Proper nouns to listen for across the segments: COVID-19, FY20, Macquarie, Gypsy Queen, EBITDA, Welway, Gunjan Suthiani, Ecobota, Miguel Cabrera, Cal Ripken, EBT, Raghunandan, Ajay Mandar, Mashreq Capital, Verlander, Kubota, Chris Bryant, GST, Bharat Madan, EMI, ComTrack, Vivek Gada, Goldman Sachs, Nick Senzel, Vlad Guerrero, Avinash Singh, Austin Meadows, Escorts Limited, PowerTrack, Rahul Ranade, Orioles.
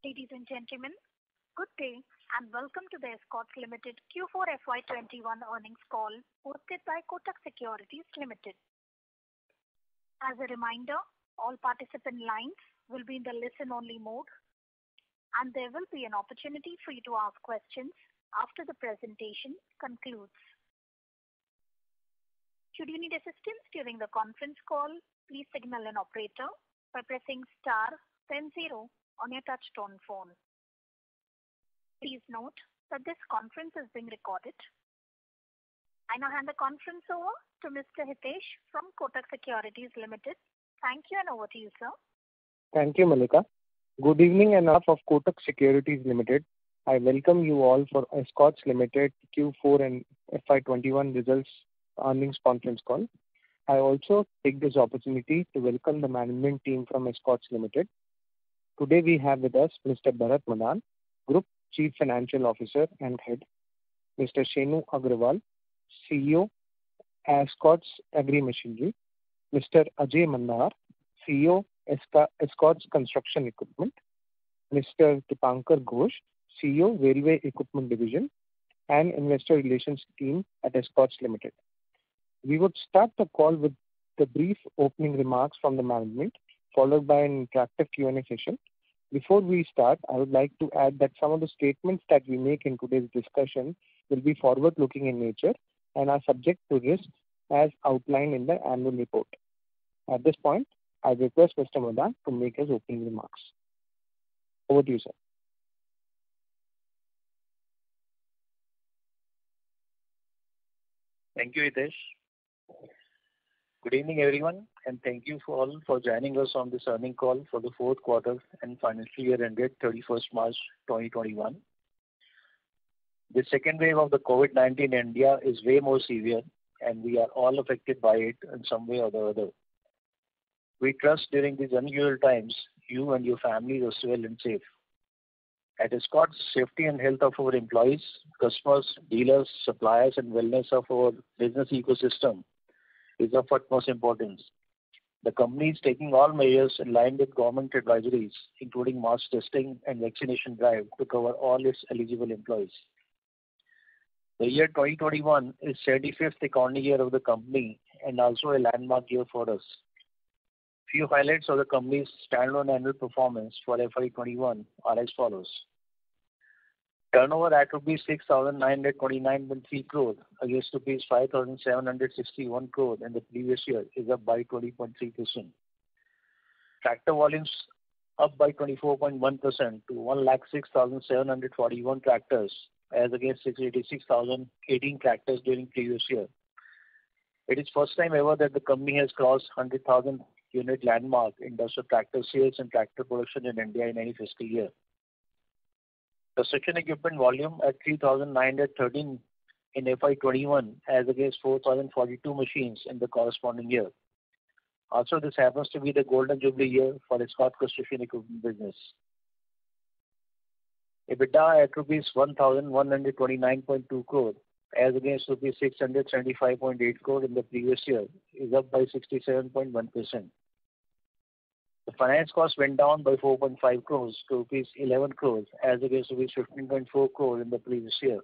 Ladies and gentlemen, good day and welcome to the Escorts Limited Q4 FY21 earnings call hosted by Kotak Securities Limited. As a reminder, all participant lines will be in the listen-only mode and there will be an opportunity for you to ask questions after the presentation concludes. Should you need assistance during the conference call, please signal an operator by pressing star then 0 on your touch-tone phone. Please note that this conference is being recorded. I now hand the conference over to Mr. Hitesh from Kotak Securities Limited. Thank you and over to you, sir. Thank you, Malika. Good evening and behalf of Kotak Securities Limited. I welcome you all for Escorts Limited Q4 and FY21 results earnings conference call. I also take this opportunity to welcome the management team from Escorts Limited. Today we have with us Mr. Bharat Madan, Group Chief Financial Officer and Head, Mr. Shenu Agrawal, CEO, Escorts Agri Machinery, Mr. Ajay Mandar, CEO, Escorts Construction Equipment, Mr. Dipankar Gosh, CEO, Welway Equipment Division and Investor Relations Team at Escorts Limited. We would start the call with the brief opening remarks from the management, followed by an interactive Q&A session. Before we start, I would like to add that some of the statements that we make in today's discussion will be forward-looking in nature and are subject to risks as outlined in the annual report. At this point, I request Mr. Madan to make his opening remarks. Over to you, sir. Thank you, Hitesh. Good evening, everyone, and thank you for all for joining us on this earnings call for the fourth quarter and financial year ended 31st March 2021. The second wave of the COVID-19 in India is way more severe, and we are all affected by it in some way or the other. We trust during these unusual times, you and your families are well and safe. At Escorts, safety and health of our employees, customers, dealers, suppliers, and wellness of our business ecosystem is of utmost importance. The company is taking all measures in line with government advisories, including mass testing and vaccination drive to cover all its eligible employees. The year 2021 is 75th economy year of the company and also a landmark year for us. Few highlights of the company's standalone annual performance for FY21 are as follows. Turnover at Rs 6,929.3 crore against Rs 5,761 crore in the previous year is up by 20.3%. Tractor volumes up by 24.1% to 1,06,741 tractors as against 686,018 tractors during previous year. It is first time ever that the company has crossed 100,000 unit landmark in terms of tractor sales and tractor production in India in any fiscal year. Construction equipment volume at 3,913 in FY21 as against 4,042 machines in the corresponding year. Also, this happens to be the golden jubilee year for the Escorts construction equipment business. EBITDA at Rs 1,129.2 crore as against Rs 675.8 crore in the previous year is up by 67.1%. The finance cost went down by 4.5 crores to Rs 11 crores as against Rs 15.4 crore in the previous year.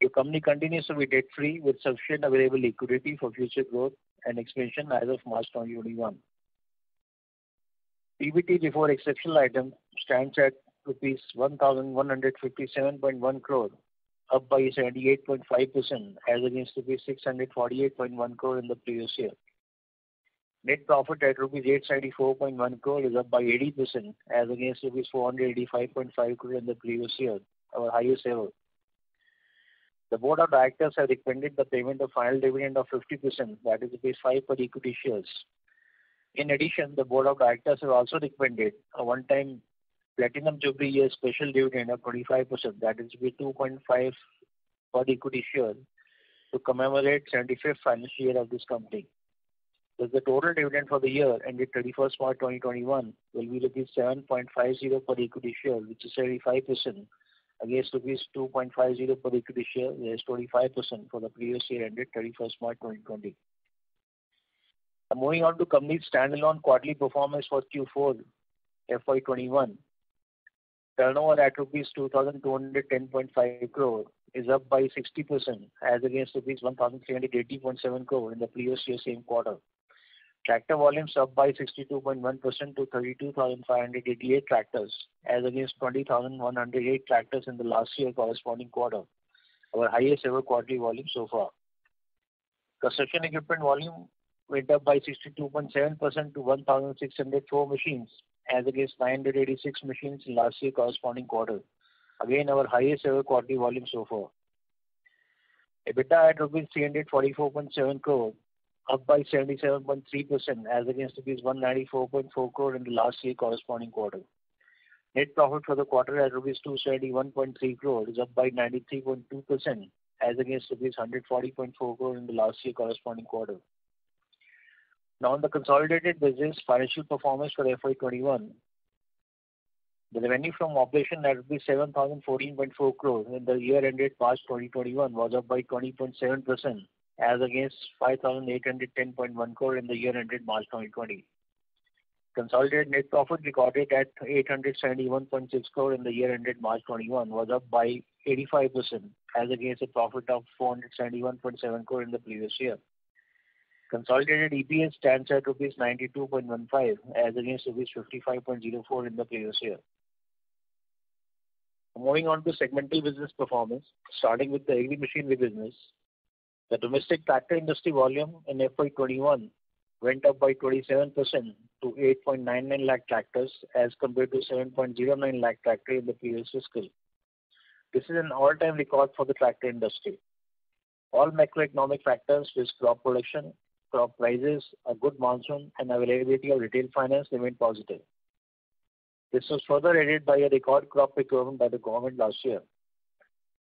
The company continues to be debt-free with sufficient available liquidity for future growth and expansion as of March 2021. EBT before exceptional item stands at Rs 1,157.1 crore, up by 78.5% as against Rs 648.1 crore in the previous year. Net profit at Rs 894.1 crore is up by 80% as against Rs 485.5 crore in the previous year, our highest ever. The Board of Directors have recommended the payment of final dividend of 50%, that is Rs 5 per equity shares. In addition, the Board of Directors have also recommended a one-time Platinum Jubilee Year special dividend of 25%, that is Rs 2.5 per equity share to commemorate 75th financial year of this company. Thus, the total dividend for the year ended 31st March 2021 will be Rs 7.50 per equity share, which is 75%, against Rs 2.50 per equity share, which is 25% for the previous year ended 31st March 2020. Now, moving on to company's standalone quarterly performance for Q4 FY21, Turnover at rupees 2,210.5 crore is up by 60% as against rupees 1,380.7 crore in the previous year same quarter. Tractor volumes up by 62.1% to 32,588 tractors as against 20,108 tractors in the last year corresponding quarter, our highest ever quarterly volume so far. Construction equipment volume went up by 62.7% to 1,604 machines as against 986 machines in last year corresponding quarter. Again, our highest ever quarterly volume so far. EBITDA at rupees 344.7 crore, up by 77.3% as against rupees 194.4 crore in the last year corresponding quarter. Net profit for the quarter at rupees 271.3 crore is up by 93.2% as against rupees 140.4 crore in the last year corresponding quarter. Now, on the consolidated business financial performance for FY21, the revenue from operation at rupees 7,014.4 crore in the year ended March 2021 was up by 20.7% as against 5,810.1 crore in the year ended March 2020. Consolidated net profit recorded at 871.6 crore in the year ended March 21 was up by 85% as against a profit of 471.7 crore in the previous year. Consolidated EPS stands at rupees 92.15 as against rupees 55.04 in the previous year. Moving on to segmental business performance, starting with the agri machinery business, the domestic tractor industry volume in FY21 went up by 27% to 8.99 lakh tractors as compared to 7.09 lakh tractor in the previous fiscal. This is an all-time record for the tractor industry. All macroeconomic factors, with crop production, crop prices, a good monsoon, and availability of retail finance, remain positive. This was further aided by a record crop procurement by the government last year.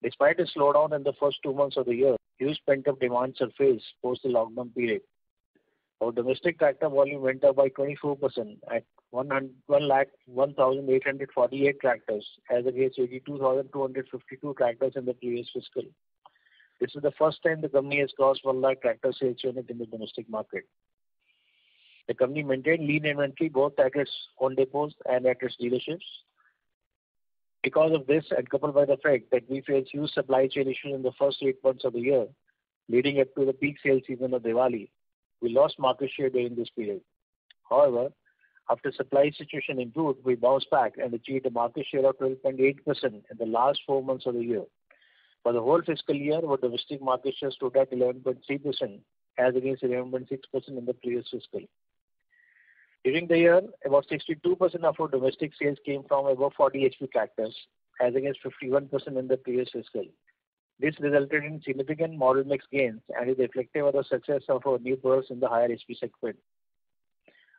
Despite a slowdown in the first 2 months of the year, huge pent-up demand surfaced post the lockdown period. Our domestic tractor volume went up by 24% at 1,848 tractors as against 82,252 tractors in the previous fiscal. This is the first time the company has crossed 1 lakh tractor sales unit in the domestic market. The company maintained lean inventory both at its own depots and at its dealerships. Because of this, and coupled by the fact that we faced huge supply chain issues in the first 8 months of the year, leading up to the peak sales season of Diwali, we lost market share during this period. However, after supply situation improved, we bounced back and achieved a market share of 12.8% in the last 4 months of the year. For the whole fiscal year, our domestic market share stood at 11.3% as against 11.6% in the previous fiscal. During the year, about 62% of our domestic sales came from above 40 HP tractors as against 51% in the previous fiscal. This resulted in significant model mix gains and is reflective of the success of our new products in the higher HP segment.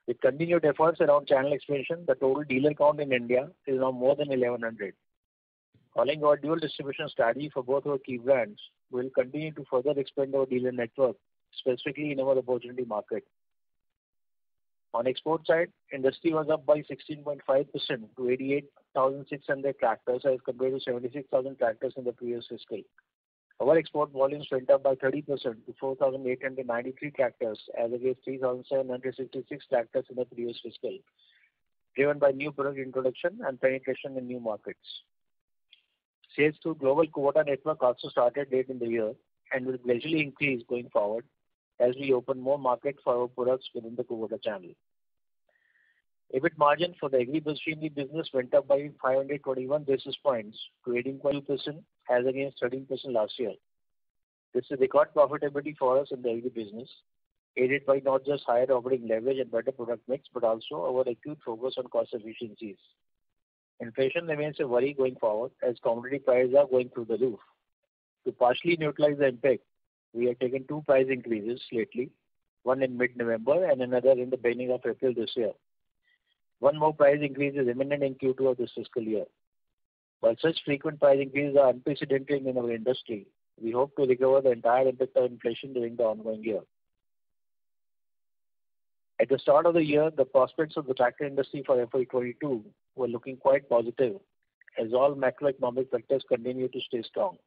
With continued efforts around channel expansion, the total dealer count in India is now more than 1,100. Following our dual distribution strategy for both our key brands, we will continue to further expand our dealer network, specifically in our opportunity market. On export side, industry was up by 16.5% to 88,600 tractors as compared to 76,000 tractors in the previous fiscal. Our export volumes went up by 30% to 4,893 tractors as against 3,766 tractors in the previous fiscal, driven by new product introduction and penetration in new markets. Sales through global Kubota network also started late in the year and will gradually increase going forward as we open more market for our products within the Kubota channel. EBIT margin for the agri-machinery business went up by 521 basis points to 18.2% as against 13% last year. This is record profitability for us in the agri business, aided by not just higher operating leverage and better product mix, but also our acute focus on cost efficiencies. Inflation remains a worry going forward as commodity prices are going through the roof. To partially neutralize the impact, we have taken 2 price increases lately, one in mid-November and another in the beginning of April this year. One more price increase is imminent in Q2 of this fiscal year. While such frequent price increases are unprecedented in our industry, we hope to recover the entire impact of inflation during the ongoing year. At the start of the year, the prospects of the tractor industry for FY22 were looking quite positive as all macroeconomic factors continue to stay strong,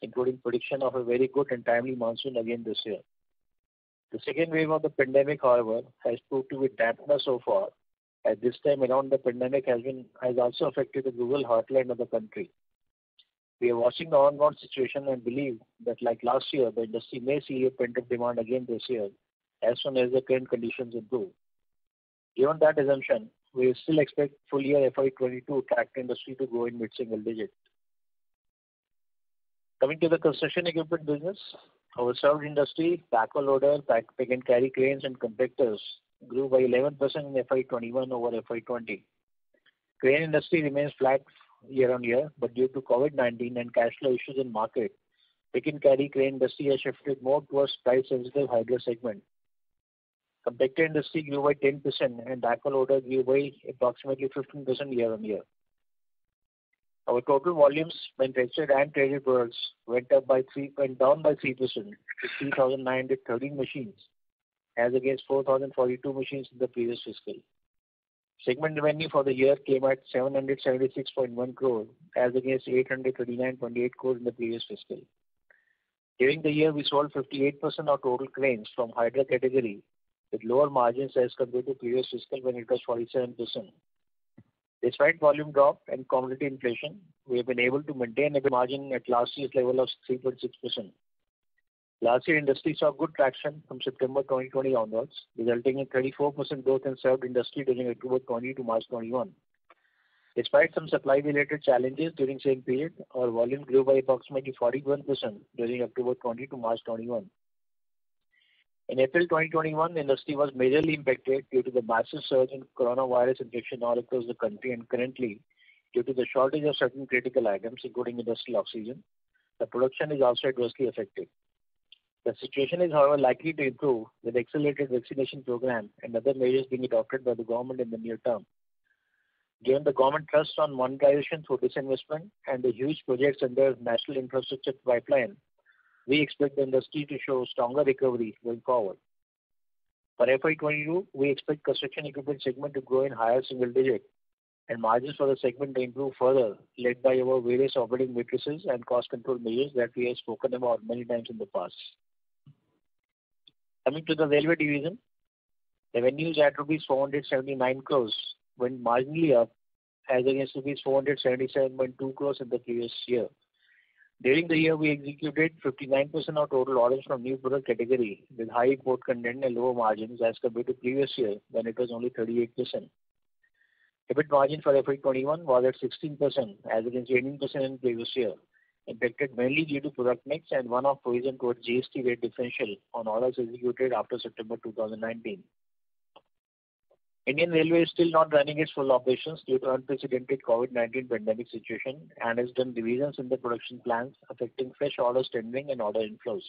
including prediction of a very good and timely monsoon again this year. The second wave of the pandemic, however, has proved to be dampener so far At this time around, the pandemic has also affected the rural heartland of the country. We are watching the ongoing situation and believe that, like last year, the industry may see a pent-up demand again this year as soon as the current conditions improve. Given that assumption, we still expect full year FY22 tractor industry to grow in mid-single digit. Coming to the construction equipment business, our served industry, backhoe loader, pick and carry cranes and compactors grew by 11% in FY21 over FY20. Crane industry remains flat year on year, but due to COVID-19 and cash flow issues in market, pick and carry crane industry has shifted more towards price-sensitive hydro segment. Compactor industry grew by 10% and backhoe loader grew by approximately 15% year on year. Our total volumes, manufactured and traded products, went down by 3% to 3,913 machines, as against 4,042 machines in the previous fiscal. Segment revenue for the year came at 776.1 crore, as against 839.8 crore in the previous fiscal. During the year, we sold 58% of total cranes from Hydra category, with lower margins as compared to previous fiscal when it was 47%. Despite volume drop and commodity inflation, we have been able to maintain a margin at last year's level of 3.6%. Last year, industry saw good traction from September 2020 onwards, resulting in 34% growth in served industry during October 20 to March 21. Despite some supply-related challenges during same period, our volume grew by approximately 41% during October 20 to March 21. In April 2021, the industry was majorly impacted due to the massive surge in coronavirus infection all across the country, and currently, due to the shortage of certain critical items, including industrial oxygen, the production is also adversely affected. The situation is, however, likely to improve with accelerated vaccination program and other measures being adopted by the government in the near term. Given the government trust on monetization through disinvestment and the huge projects under national infrastructure pipeline, we expect the industry to show stronger recovery going forward. For FY22, we expect construction equipment segment to grow in higher single digit and margins for the segment to improve further, led by our various operating matrices and cost control measures that we have spoken about many times in the past. Coming to the railway division, revenues at Rs 479 crores went marginally up as against Rs 477.2 crores in the previous year. During the year, we executed 59% of total orders from new product category with high import content and lower margins as compared to previous year when it was only 38%. EBIT margin for FY21 was at 16% as against 18% in previous year, impacted mainly due to product mix and one-off provision towards GST rate differential on orders executed after September 2019. Indian Railway is still not running its full operations due to unprecedented COVID-19 pandemic situation and has done revisions in the production plans affecting fresh orders tendering and order inflows.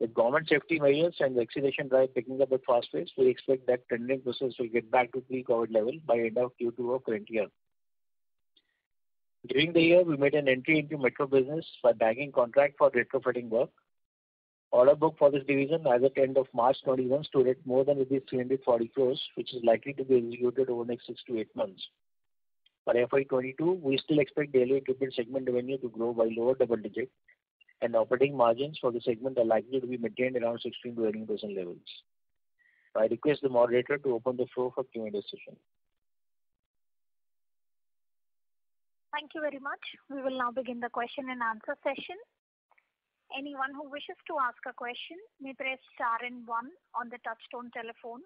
With government safety measures and vaccination drive picking up at fast pace, we expect that tendering process will get back to pre-COVID level by end of Q2 of current year. During the year, we made an entry into metro business by bagging contract for retrofitting work. Order book for this division as at end of March 21 stood at more than Rs 340 crores, which is likely to be executed over the next 6 to 8 months. For FY22, we still expect daily equipment segment revenue to grow by lower double digit, and operating margins for the segment are likely to be maintained around 16 to 18% levels. I request the moderator to open the floor for Q&A session. Thank you very much. We will now begin the question and answer session. Anyone who wishes to ask a question may press star and one on the touchtone telephone.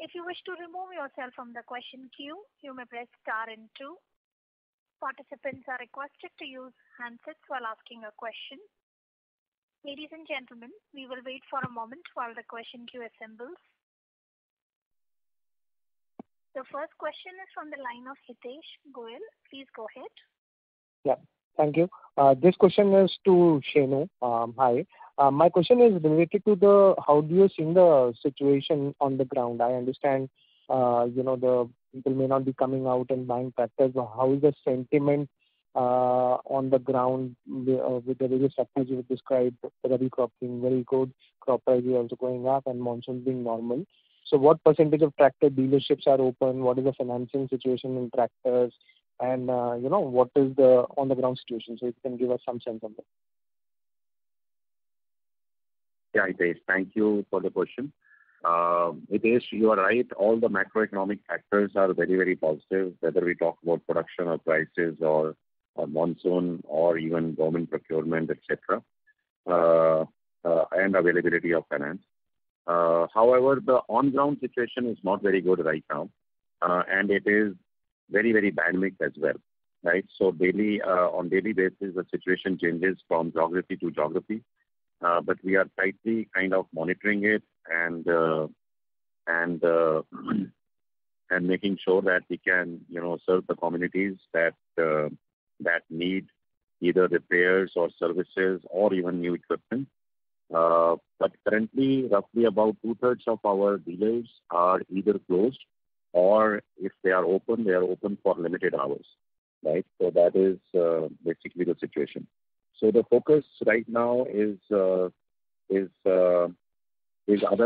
If you wish to remove yourself from the question queue, you may press star and two. Participants are requested to use handsets while asking a question. Ladies and gentlemen, we will wait for a moment while the question queue assembles. The first question is from the line of Hitesh Goel. Please go ahead. Yeah. Thank you. This question is to Shenu. Hi. My question is related to the how do you see the situation on the ground? I understand, the people may not be coming out and buying tractors. How is the sentiment on the ground with the various sectors you described, Rabi crop being very good, crop price is also going up, and monsoon being normal? So, what percentage of tractor dealerships are open? What is the financing situation in tractors? And, what is the on-the-ground situation? So, you can give us some sense on that. Yeah, Hitesh, thank you for the question. Hitesh, you are right. All the macroeconomic factors are very, very positive, whether we talk about production or prices or monsoon or even government procurement, etc., and availability of finance. However, the on-ground situation is not very good right now, and it is very, very dynamic as well, right? So daily, on daily basis, the situation changes from geography to geography, but we are tightly kind of monitoring it and making sure that we can, you know, serve the communities that that need either repairs or services or even new equipment. But currently, roughly about 2/3 of our dealers are either closed or if they are open, they are open for limited hours, right? So that is basically the situation. So the focus right now is other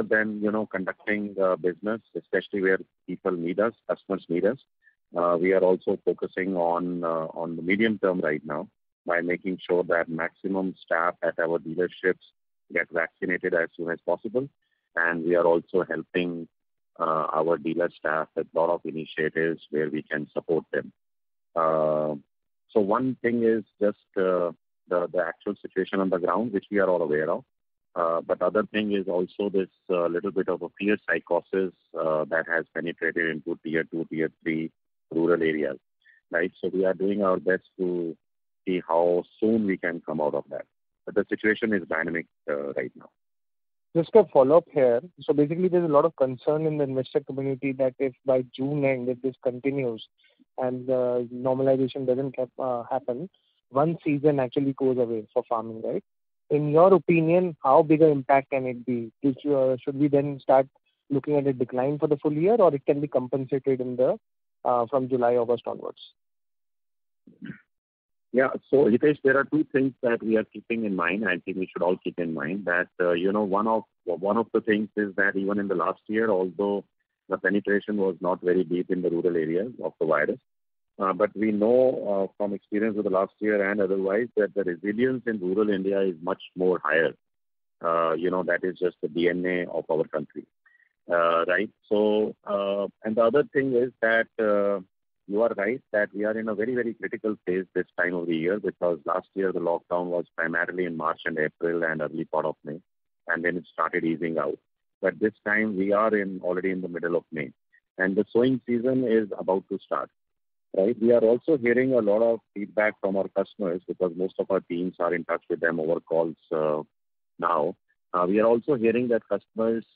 than, you know, conducting business, especially where people need us, customers need us. We are also focusing on the medium term right now by making sure that maximum staff at our dealerships get vaccinated as soon as possible, and we are also helping our dealer staff with a lot of initiatives where we can support them. So one thing is just the actual situation on the ground, which we are all aware of. But other thing is also this little bit of a fear psychosis that has penetrated into tier 2, tier 3 rural areas, right? So we are doing our best to see how soon we can come out of that. But the situation is dynamic right now. Just a follow-up here. So basically, there's a lot of concern in the investor community that if by June end, if this continues and the normalization doesn't happen, one season actually goes away for farming, right? In your opinion, how big an impact can it be? Should we then start looking at a decline for the full year, or it can be compensated in the from July, August onwards? Yeah, so Hitesh, there are two things that we are keeping in mind. I think we should all keep in mind that you know, one of the things is that even in the last year, although the penetration was not very deep in the rural areas of the virus, but we know from experience of the last year and otherwise that the resilience in rural India is much more higher. You know, that is just the DNA of our country, right? So, and the other thing is that. You are right that we are in a very, very critical phase this time of the year, because last year the lockdown was primarily in March and April and early part of May, and then it started easing out. But this time we are already in the middle of May, and the sowing season is about to start. Right? We are also hearing a lot of feedback from our customers, because most of our teams are in touch with them over calls now. We are also hearing that customers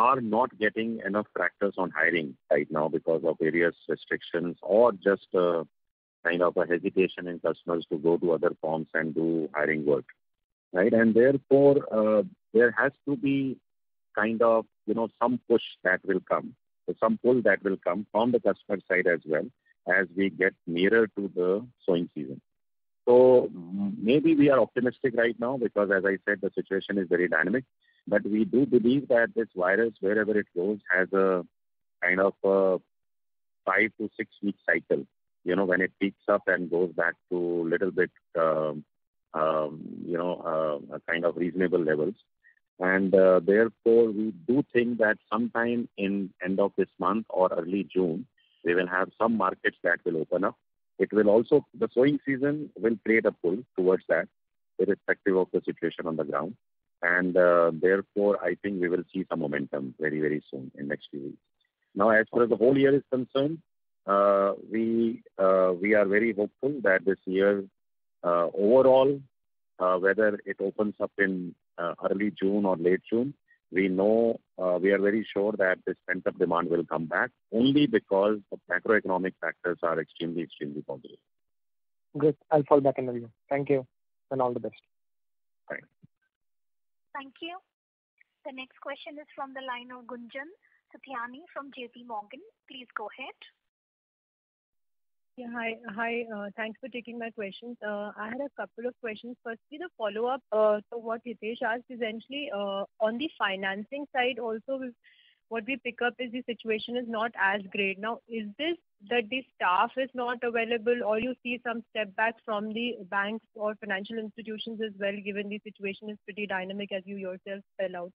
are not getting enough practice on hiring right now because of various restrictions or just kind of a hesitation in customers to go to other firms and do hiring work, right? And therefore, there has to be kind of, you know, some push that will come, some pull that will come from the customer side as well as we get nearer to the sowing season. So maybe we are optimistic right now because, as I said, the situation is very dynamic. But we do believe that this virus, wherever it goes, has a kind of a 5 to 6 week cycle, you know, when it peaks up and goes back to a little bit, you know, kind of reasonable levels. And therefore, we do think that sometime in end of this month or early June, we will have some markets that will open up. It will also, the sowing season will create a pull towards that, irrespective of the situation on the ground. And therefore, I think we will see some momentum very, very soon in next few weeks. Now, as far as the whole year is concerned, we are very hopeful that this year, overall, whether it opens up in early June or late June, we know, we are very sure that this pent-up demand will come back only because the macroeconomic factors are extremely, extremely positive. Good. I'll fall back in the view. Thank you, and all the best. Thanks. Thank you. The next question is from the line of Gunjan Suthiani from JP Morgan. Please go ahead. Yeah, hi. Thanks for taking my questions. I had a couple of questions. Firstly, the follow-up to what Hitesh asked, essentially on the financing side also, what we pick up is the situation is not as great. Now, is this that the staff is not available, or you see some step back from the banks or financial institutions as well, given the situation is pretty dynamic as you yourself spell out?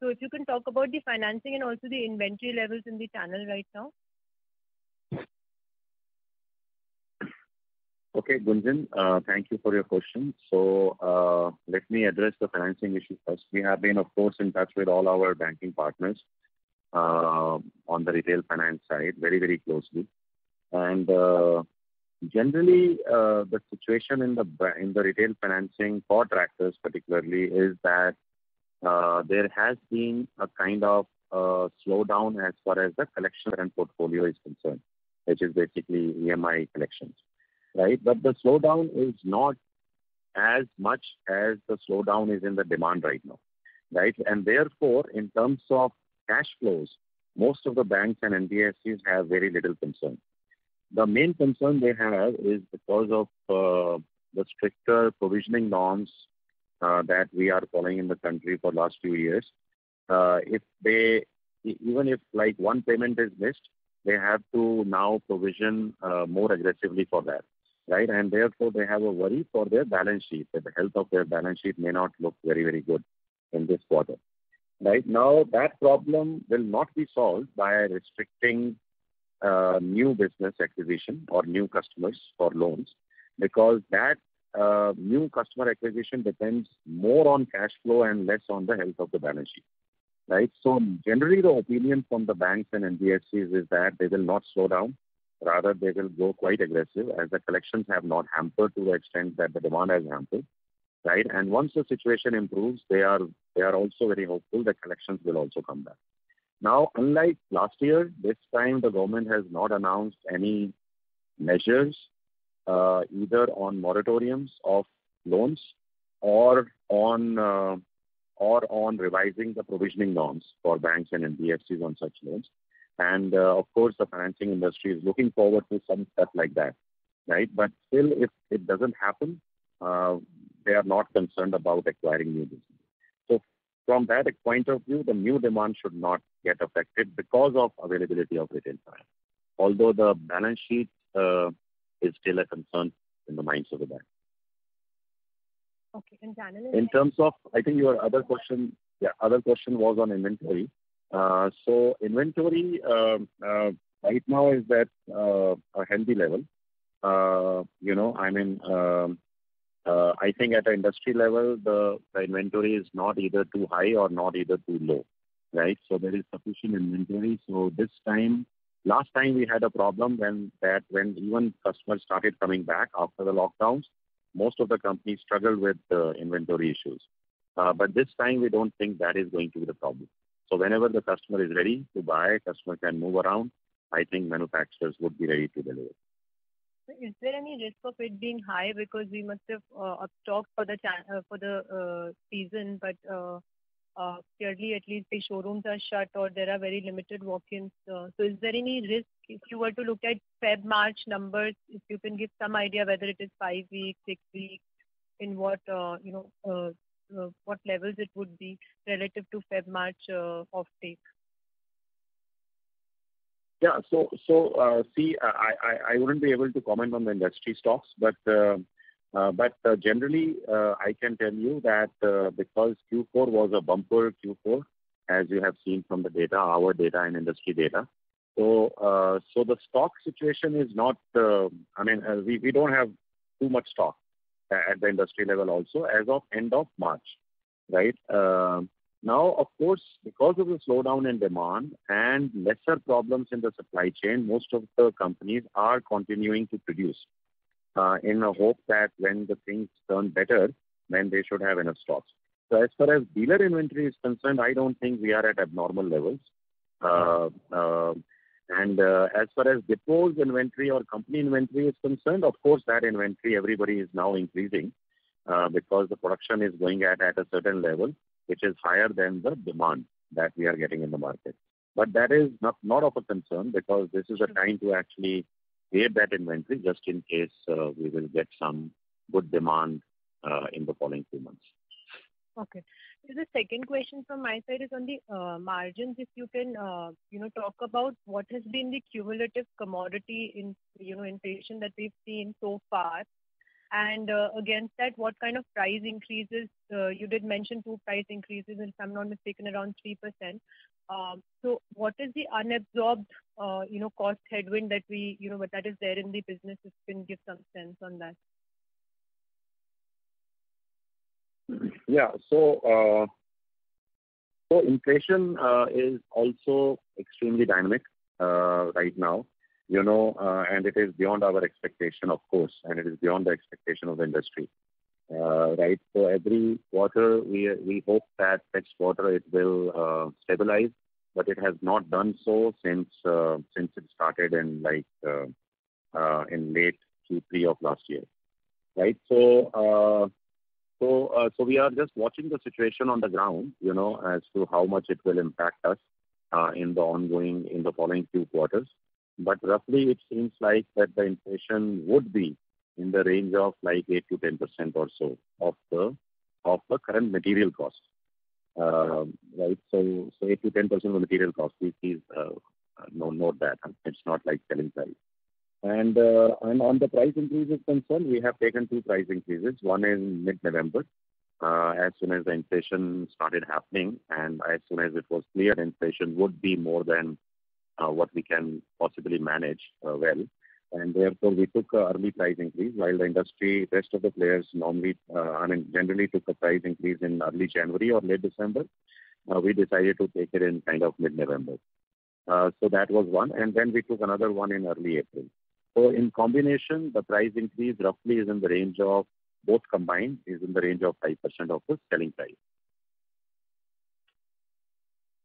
So if you can talk about the financing and also the inventory levels in the channel right now. Okay, Gunjan, thank you for your question. So let me address the financing issue first. We have been, of course, in touch with all our banking partners on the retail finance side very, very closely. And generally, the situation in the retail financing for tractors particularly is that there has been a kind of slowdown as far as the collection and portfolio is concerned, which is basically EMI collections. Right, but the slowdown is not as much as the slowdown is in the demand right now, right? And therefore, in terms of cash flows, most of the banks and NBFCs have very little concern. The main concern they have is because of the stricter provisioning norms that we are following in the country for the last few years. Even if like one payment is missed, they have to now provision more aggressively for that. Right, and therefore they have a worry for their balance sheet, that the health of their balance sheet may not look very, very good in this quarter. Right now, that problem will not be solved by restricting new business acquisition or new customers for loans, because that new customer acquisition depends more on cash flow and less on the health of the balance sheet. Right, so generally the opinion from the banks and NBFCs is that they will not slow down. Rather, they will go quite aggressive, as the collections have not hampered to the extent that the demand has hampered, right? And once the situation improves, they are also very hopeful that collections will also come back. Now, unlike last year, this time the government has not announced any measures either on moratoriums of loans or on revising the provisioning norms for banks and NBFCs on such loans. And of course, the financing industry is looking forward to some stuff like that, right? But still, if it doesn't happen, they are not concerned about acquiring new business. So from that point of view, the new demand should not get affected because of availability of retail finance, although the balance sheet is still a concern in the minds of the bank. Okay. In terms of, I think your other question was on inventory. So inventory right now is at a healthy level. I think at an industry level, the inventory is not either too high or not either too low, right? So there is sufficient inventory. So this time, last time we had a problem when even customers started coming back after the lockdowns, most of the companies struggled with inventory issues. But this time we don't think that is going to be the problem. So whenever the customer is ready to buy, customer can move around. I think manufacturers would be ready to deliver. So is there any risk of it being high, because we must have upstocked for the season, but clearly at least the showrooms are shut or there are very limited walk-ins. So is there any risk if you were to look at Feb-March numbers? If you can give some idea whether it is 5 weeks, 6 weeks, in what levels it would be relative to Feb-March offtake? Yeah, I wouldn't be able to comment on the industry stocks, but generally I can tell you that because Q4 was a bumper Q4, as you have seen from the data, our data and industry data. So the stock situation is not. We don't have too much stock at the industry level also as of end of March, right? Now, of course, because of the slowdown in demand and lesser problems in the supply chain, most of the companies are continuing to produce in the hope that when the things turn better, then they should have enough stocks. So as far as dealer inventory is concerned, I don't think we are at abnormal levels. And as far as depot's inventory or company inventory is concerned, of course, that inventory everybody is now increasing because the production is going at a certain level, which is higher than the demand that we are getting in the market. But that is not of a concern, because this is a time to actually create that inventory just in case we will get some good demand in the following 2 months. Okay. So the second question from my side is on the margins. If you can, talk about what has been the cumulative commodity inflation that we've seen so far, and against that, what kind of price increases? You did mention 2 price increases, and if I'm not mistaken, around 3%. So what is the unabsorbed, cost headwind that we, that is there in the business? If you can give some sense on that. Yeah, so inflation is also extremely dynamic right now, and it is beyond our expectation, of course, and it is beyond the expectation of the industry, right? So every quarter, we hope that next quarter it will stabilize, but it has not done so since it started in late Q3 of last year, right? So we are just watching the situation on the ground, as to how much it will impact us in the following few quarters. But roughly, it seems like that the inflation would be in the range of 8 to 10% or so of the current material cost, right? So 8 to 10% of material cost. Please note that it's not selling price. And on the price increases concerned, we have taken 2 price increases. One in mid-November, as soon as the inflation started happening, and as soon as it was clear inflation would be more than what we can possibly manage well. And therefore, we took an early price increase, while the industry, rest of the players generally took a price increase in early January or late December. We decided to take it in mid-November. So that was one. And then we took another one in early April. So in combination, the price increase roughly is in the range of, both combined, is in the range of 5% of the selling price.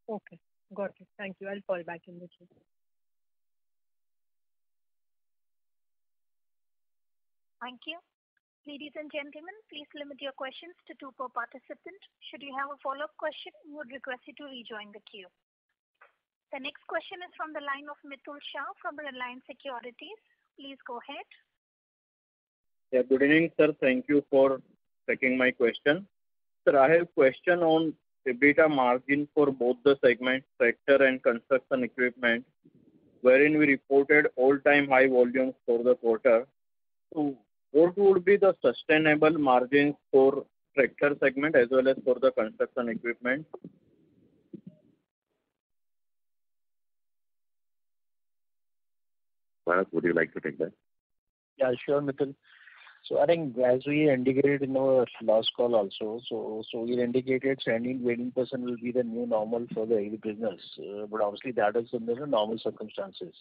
Okay, got it. Thank you. I'll fall back in the queue. Thank you. Ladies and gentlemen, please limit your questions to 2 per participant. Should you have a follow-up question, we would request you to rejoin the queue. The next question is from the line of Mitul Shah from Reliance Securities. Please go ahead. Yeah, good evening, sir. Thank you for taking my question. Sir, I have a question on EBITDA margin for both the segments, tractor and construction equipment, wherein we reported all-time high volumes for the quarter. So what would be the sustainable margins for tractor segment as well as for the construction equipment? Bharat, would you like to take that? Yeah, sure, Nitin. So I think as we indicated in our last call also, so we indicated 17-18% will be the new normal for the agri business. But obviously that is under the normal circumstances.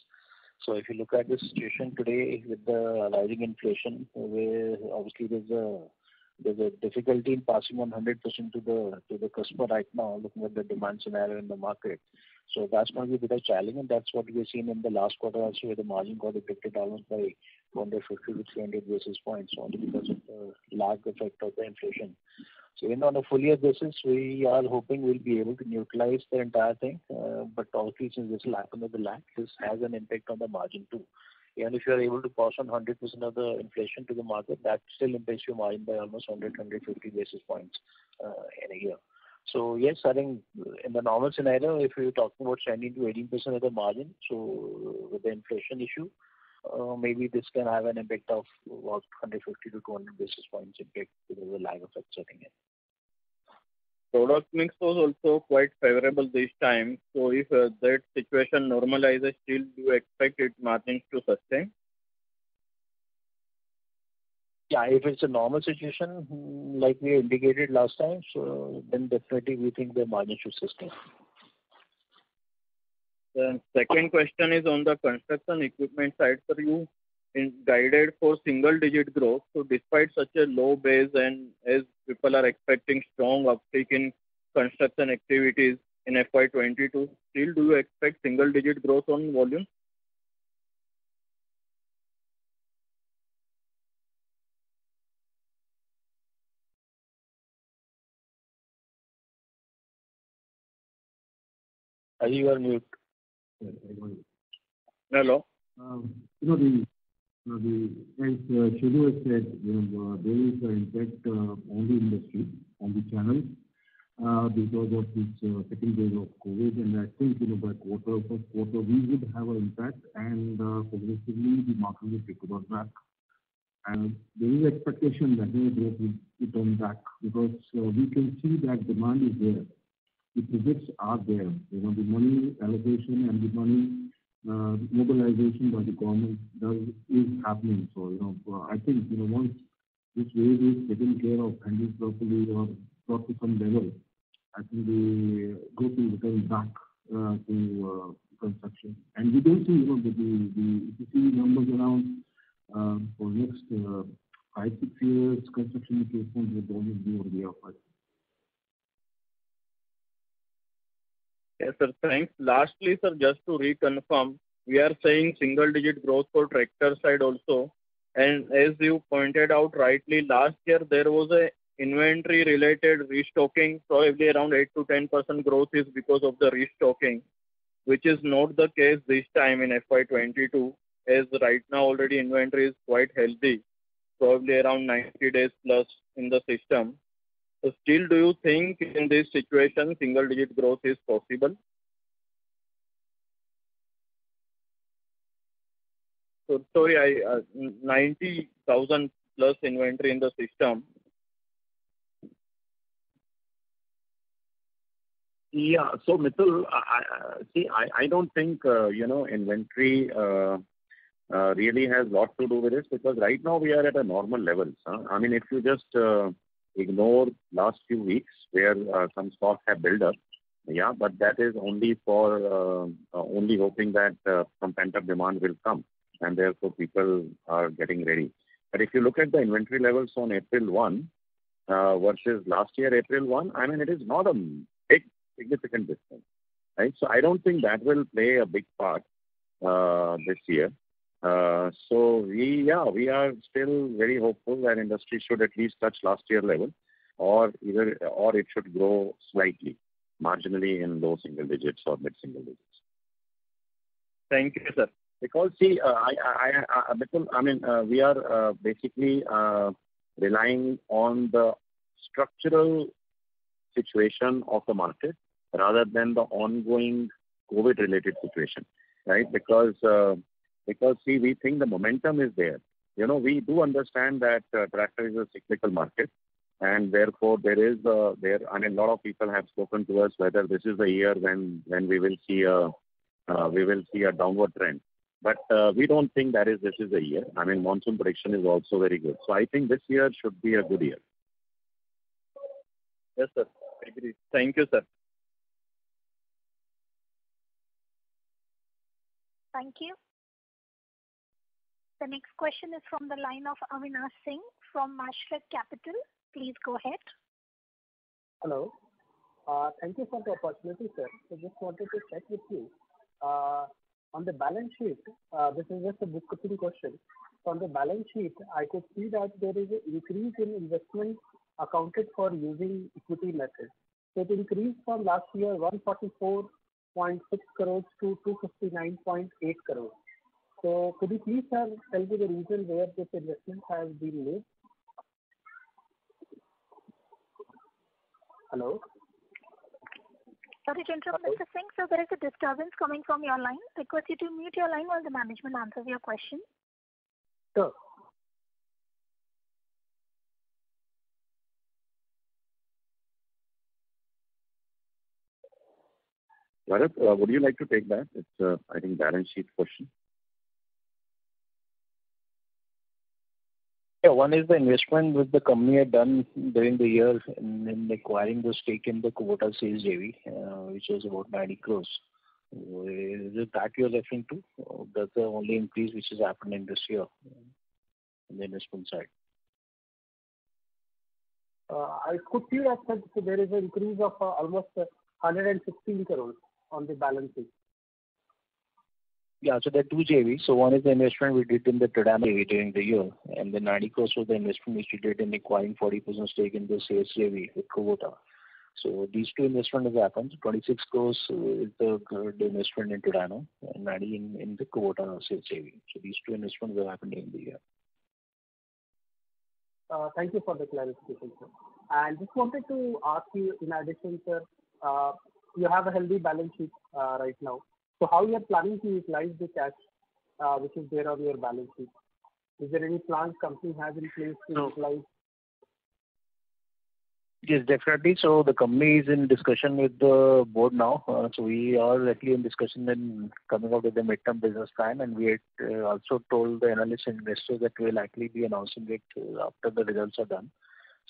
So if you look at the situation today with the rising inflation, where obviously there's a difficulty in passing on 100% to the customer right now, looking at the demand scenario in the market. So that's going to be a bit of challenge, and that's what we've seen in the last quarter also, where the margin got affected almost by 150 to 300 basis points only because of the large effect of the inflation. So even on a full year basis, we are hoping we'll be able to neutralize the entire thing. But obviously, since this will happen with the lag, this has an impact on the margin too. And if you are able to pass on 100% of the inflation to the market, that still impacts your margin by almost 100-150 basis points in a year. So yes, I think in the normal scenario, if you're talking about 17 to 18% of the margin, so with the inflation issue, maybe this can have an impact of about 150 to 200 basis points impact because of the lag effect setting in. Product mix was also quite favorable this time. So if that situation normalizes, still do you expect its margins to sustain? Yeah, if it's a normal situation, like we indicated last time, so then definitely we think the margin should sustain. The second question is on the construction equipment side. Sir, you guided for single-digit growth. So despite such a low base and as people are expecting strong uptick in construction activities in FY22, still do you expect single-digit growth on volume? You are mute. Hello. As Shenu has said, there is an impact on the industry on the channel because of this second wave of COVID, and I think by first quarter we would have an impact, and progressively the market will recover back. And there is expectation that the growth will turn back because we can see that demand is there. The projects are there. You know, the money allocation and the money mobilization by the government is happening. So, you know, I think, you know, once this wave is taken care of, handled properly or brought to some level, I think the growth will return back to construction. And we don't see, you know, the numbers around for next 5-6 years, construction equipment will always be on the offer. Yes, sir. Thanks. Lastly, sir, just to reconfirm, we are saying single-digit growth for tractor side also. And as you pointed out rightly, last year there was a inventory-related restocking, probably around 8-10% growth is because of the restocking, which is not the case this time in FY22. As right now already inventory is quite healthy, probably around 90 days plus in the system. So still, do you think in this situation single-digit growth is possible? So sorry, 90,000 plus inventory in the system. Yeah. So Mithil, I don't think inventory. Really has lot to do with it because right now we are at a normal level. Huh? I mean, if you just ignore last few weeks where some stocks have built up, yeah, but that is only for only hoping that some pent-up demand will come and therefore people are getting ready. But if you look at the inventory levels on April 1 versus last year April 1, I mean, it is not a big significant difference, right? So I don't think that will play a big part this year. So we are still very hopeful that industry should at least touch last year level, or it should grow slightly, marginally in low single digits or mid single digits. Thank you, sir. Because see, we are basically relying on the structural situation of the market rather than the ongoing COVID-related situation, right? Because see, we think the momentum is there. You know, we do understand that tractor is a cyclical market, and therefore there is I mean, a lot of people have spoken to us whether this is the year when we will see a downward trend. But we don't think this is the year. I mean, monsoon prediction is also very good. So I think this year should be a good year. Yes, sir. I agree. Thank you, sir. Thank you. The next question is from the line of Avinash Singh from Mashreq Capital. Please go ahead. Hello. Thank you for the opportunity, sir. So just wanted to check with you. On the balance sheet, this is just a bookkeeping question. So on the balance sheet, I could see that there is an increase in investment accounted for using equity method. So it increased from last year 144.6 crores to 259.8 crores. So could you please tell me the reason where this investment has been made? Hello? Sorry to interrupt, Mr. Singh. So there is a disturbance coming from your line. Request you to mute your line while the management answers your question. Sure. Bharat, would you like to take that? It's, I think, balance sheet question. Yeah, one is the investment which the company had done during the year in acquiring the stake in the Kubota sales JV, which was about 90 crores. Is it that you're referring to? Or that's the only increase which has happened in this year on the investment side. I could see that so there is an increase of almost 116 crores on the balance sheet. Yeah, so there are two JVs. So one is the investment we did in the Tadano JV during the year, and the 90 crores was the investment which we did in acquiring 40% stake in the sales JV with Kubota. So these two investments have happened. 26 crores is the investment in Tadano, and 90 in the Kubota sales JV. So these two investments have happened during the year. Thank you for the clarification, sir. And just wanted to ask you, in addition, sir, you have a healthy balance sheet right now. So how you are planning to utilize the cash which is there on your balance sheet? Is there any plans company has in place to utilize? Yes, definitely. So the company is in discussion with the board now. So we are actually in discussion and coming up with the midterm business plan. And we had also told the analysts and investors that we will likely be announcing it after the results are done.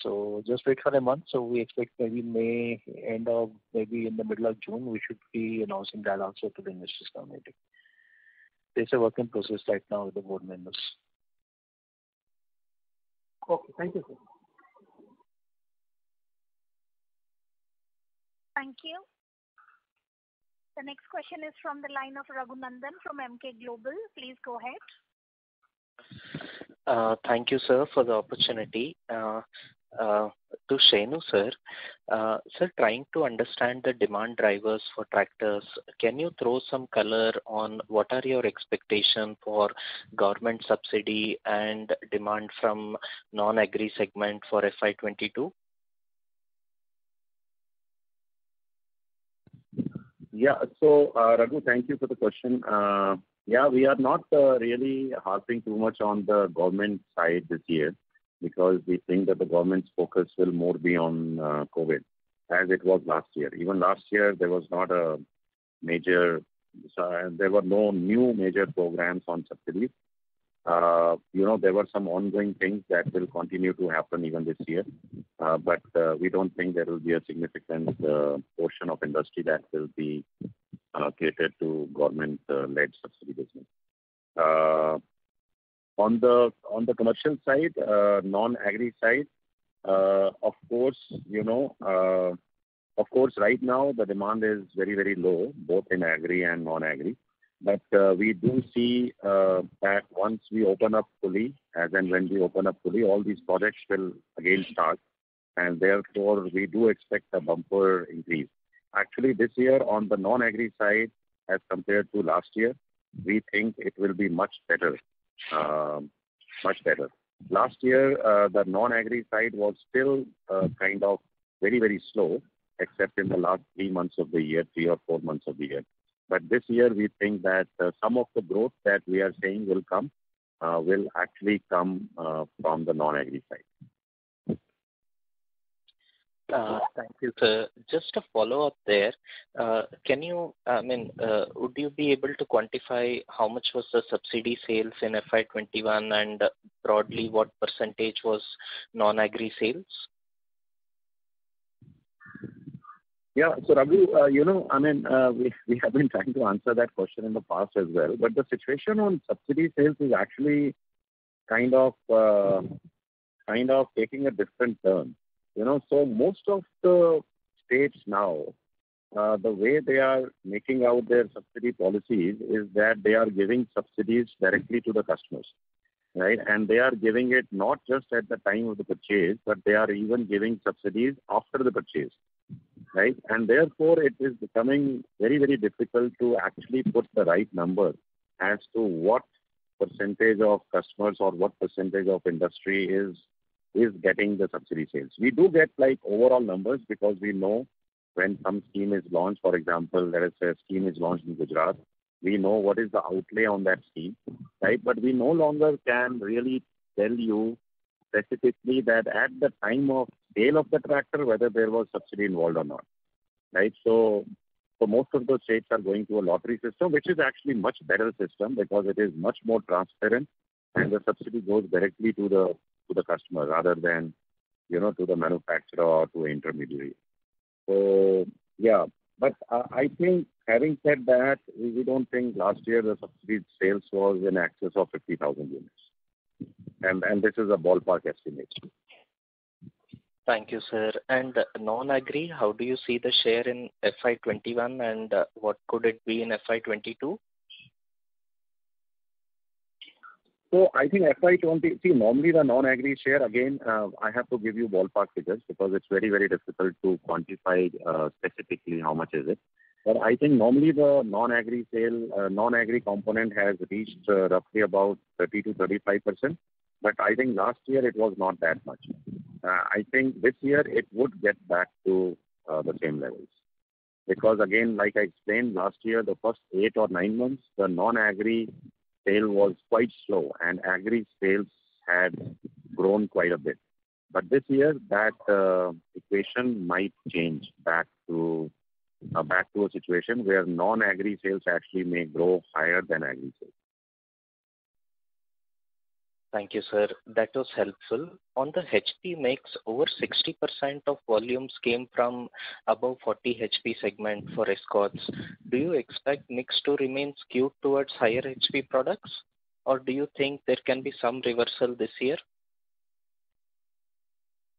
So just wait for a month. So we expect maybe May end of maybe in the middle of June, we should be announcing that also to the investors community. It's a working process right now with the board members. Okay, thank you, sir. Thank you. The next question is from the line of Raghunandan from MK Global. Please go ahead. Thank you, sir, for the opportunity. To Shenu, sir. Sir, trying to understand the demand drivers for tractors, can you throw some color on what are your expectation for government subsidy and demand from non-agri segment for FY22? Yeah, so Raghu, thank you for the question. Yeah, we are not really harping too much on the government side this year, because we think that the government's focus will more be on COVID as it was last year. Even last year, there was not a major, there were no new major programs on subsidies. There were some ongoing things that will continue to happen even this year, but we don't think there will be a significant portion of industry that will be catered to government-led subsidy business. On the commercial side, non-agri side, of course, right now the demand is very, very low, both in agri and non-agri. But we do see that once we open up fully, as and when we open up fully, all these projects will again start. And therefore, we do expect a bumper increase. Actually, this year on the non-agri side, as compared to last year, we think it will be much better. Last year, the non-agri side was still kind of very, very slow, except in the last 3 months of the year, 3 or 4 months of the year. But this year, we think that some of the growth that we are saying will come will actually come from the non-agri side. Thank you, sir. Just a follow-up there. Would you be able to quantify how much was the subsidy sales in FY21 and broadly what percentage was non-agri sales? Yeah, so Raghu, we have been trying to answer that question in the past as well, but the situation on subsidy sales is actually kind of taking a different turn. So most of the states now, the way they are making out their subsidy policies is that they are giving subsidies directly to the customers, right? And they are giving it not just at the time of the purchase, but they are even giving subsidies after the purchase, right? And therefore, it is becoming very, very difficult to actually put the right number as to what percentage of customers or what percentage of industry is getting the subsidy sales. We do get like overall numbers because we know when some scheme is launched, for example, let us say a scheme is launched in Gujarat, we know what is the outlay on that scheme, right? But we no longer can really tell you specifically that at the time of sale of the tractor, whether there was subsidy involved or not, right? So most of those states are going to a lottery system, which is actually much better system because it is much more transparent and the subsidy goes directly to the customer rather than, to the manufacturer or to intermediary. So, yeah. But I think having said that, we don't think last year the subsidy sales was in excess of 50,000 units. And this is a ballpark estimate. Thank you, sir. And non-agri, how do you see the share in FY21 and what could it be in FY22? So I think FY20, see, normally the non-agri share, again, I have to give you ballpark figures because it's very, very difficult to quantify specifically how much is it. But I think normally the non-agri component has reached roughly about 30 to 35%. But I think last year it was not that much. I think this year it would get back to the same levels. Because again, like I explained last year, the first 8 or 9 months, the non-agri sale was quite slow and agri sales had grown quite a bit. But this year, that equation might change back to a situation where non-agri sales actually may grow higher than agri sales. Thank you, sir. That was helpful. On the HP mix, over 60% of volumes came from above 40 HP segment for Escorts. Do you expect mix to remain skewed towards higher HP products, or do you think there can be some reversal this year?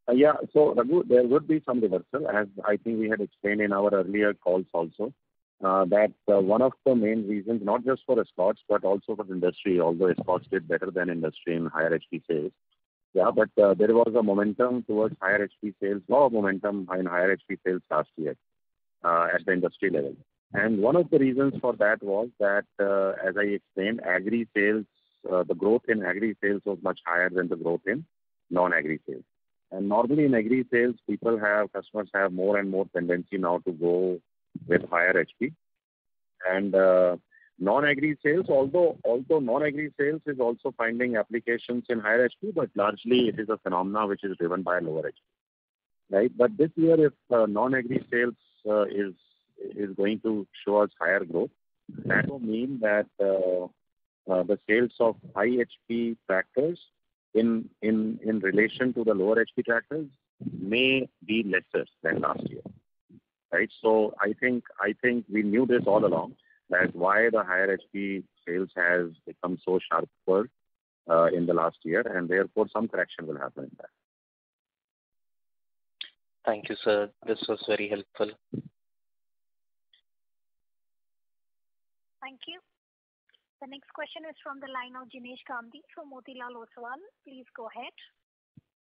So Raghu, there would be some reversal, as I think we had explained in our earlier calls also, that one of the main reasons, not just for Escorts, but also for the industry, although Escorts did better than industry in higher HP sales. But there was a momentum towards higher HP sales, a lot of momentum in higher HP sales last year at the industry level. And one of the reasons for that was that, as I explained, agri sales, the growth in agri sales was much higher than the growth in non-agri sales. And normally in agri sales, customers have more and more tendency now to go with higher HP. And non-agri sales, although non-agri sales is also finding applications in higher HP, but largely it is a phenomena which is driven by lower HP, right? But this year, if non-agri sales is going to show us higher growth, that will mean that the sales of high HP tractors in relation to the lower HP tractors may be lesser than last year, right? So I think we knew this all along, that why the higher HP sales has become so sharper in the last year, and therefore some correction will happen in that. Thank you, sir. This was very helpful. Thank you. The next question is from the line of Jinesh Gandhi from Motilal Oswal. Please go ahead.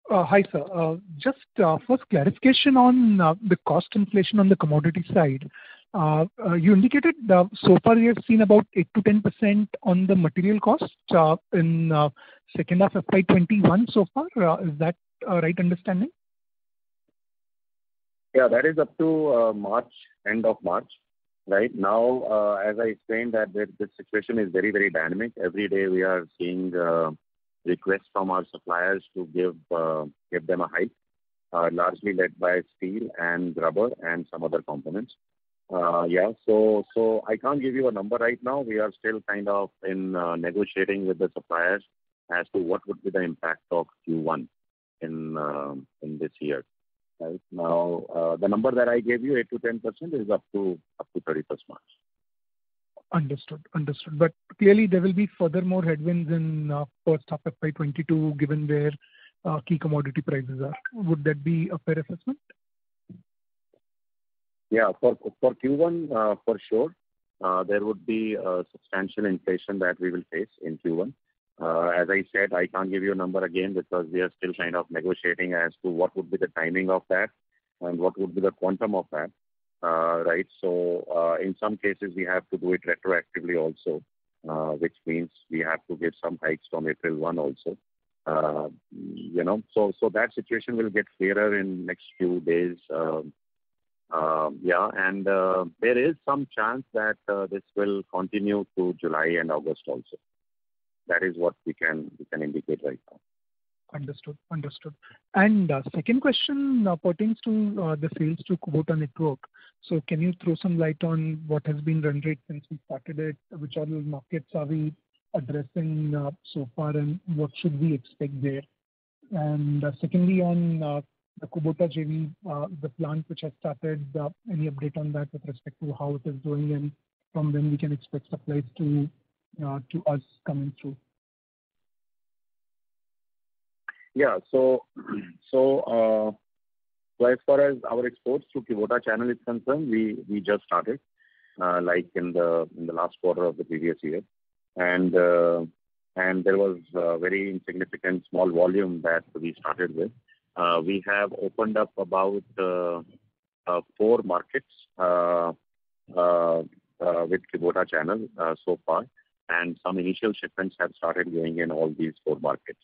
Hi, sir. Just first clarification on the cost inflation on the commodity side. You indicated so far we have seen about 8 to 10% on the material cost in second half FY21 so far. Is that right understanding? Yeah, that is up to end of March. Right now, as I explained, that this situation is very, very dynamic. Every day we are seeing requests from our suppliers to give them a hike, largely led by steel and rubber and some other components. So I can't give you a number right now. We are still kind of in negotiating with the suppliers as to what would be the impact of Q1 in this year. Right now, the number that I gave you, 8 to 10%, is up to 31st March. Understood. But clearly, there will be further more headwinds in first half FY22, given where key commodity prices are. Would that be a fair assessment? Yeah, for Q1, for sure, there would be substantial inflation that we will face in Q1. As I said, I can't give you a number again because we are still kind of negotiating as to what would be the timing of that and what would be the quantum of that, right? So in some cases, we have to do it retroactively also, which means we have to give some hikes from April 1 also. So that situation will get clearer in next few days. And there is some chance that this will continue to July and August also. That is what we can indicate right now. Understood. And second question pertains to the sales to Kubota network. So can you throw some light on what has been run rate since we started it? Which other markets are we addressing so far, and what should we expect there? And secondly, on the Kubota JV, the plant which has started, any update on that with respect to how it is doing and from when we can expect supplies to us coming through? So as far as our exports to Kubota channel is concerned, we just started like in the last quarter of the previous year, and there was a very insignificant small volume that we started with. We have opened up about 4 markets with Kubota channel so far. And some initial shipments have started going in all these 4 markets,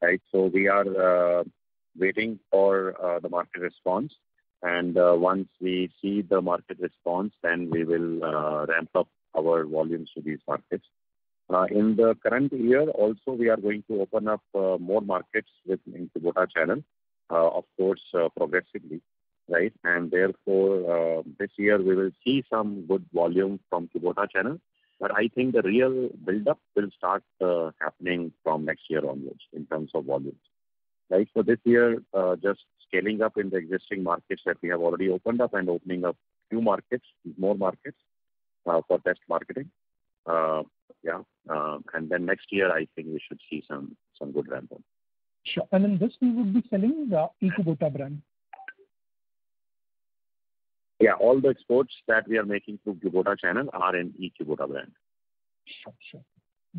right? So we are waiting for the market response. And once we see the market response, then we will ramp up our volumes to these markets. In the current year, also, we are going to open up more markets within Kubota channel, of course, progressively, right? And therefore, this year, we will see some good volume from Kubota channel. But I think the real build-up will start happening from next year onwards in terms of volumes, right? So this year, just scaling up in the existing markets that we have already opened up and opening up few markets, more markets for test marketing. And then next year, I think we should see some good ramp up. Sure. And in this, we would be selling the Ecobota brand. Yeah, all the exports that we are making through Kubota channel are in Ecobota brand. Sure.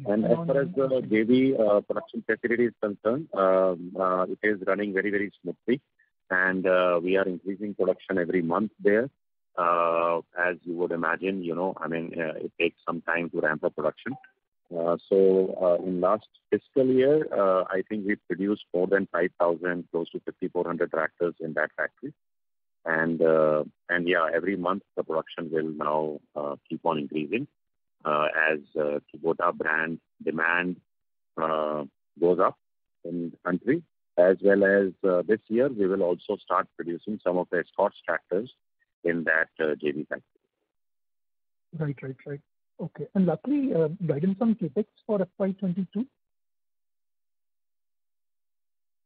And as far as the JV production facility is concerned, it is running very, very smoothly. And we are increasing production every month there. As you would imagine, it takes some time to ramp up production. So in last fiscal year, I think we produced more than 5,000, close to 5,400 tractors in that factory. And every month the production will now keep on increasing as Kubota brand demand goes up in the country, as well as this year we will also start producing some of the Escorts tractors in that JV factory. Right. Okay. And lastly, guidance on CapEx for FY22?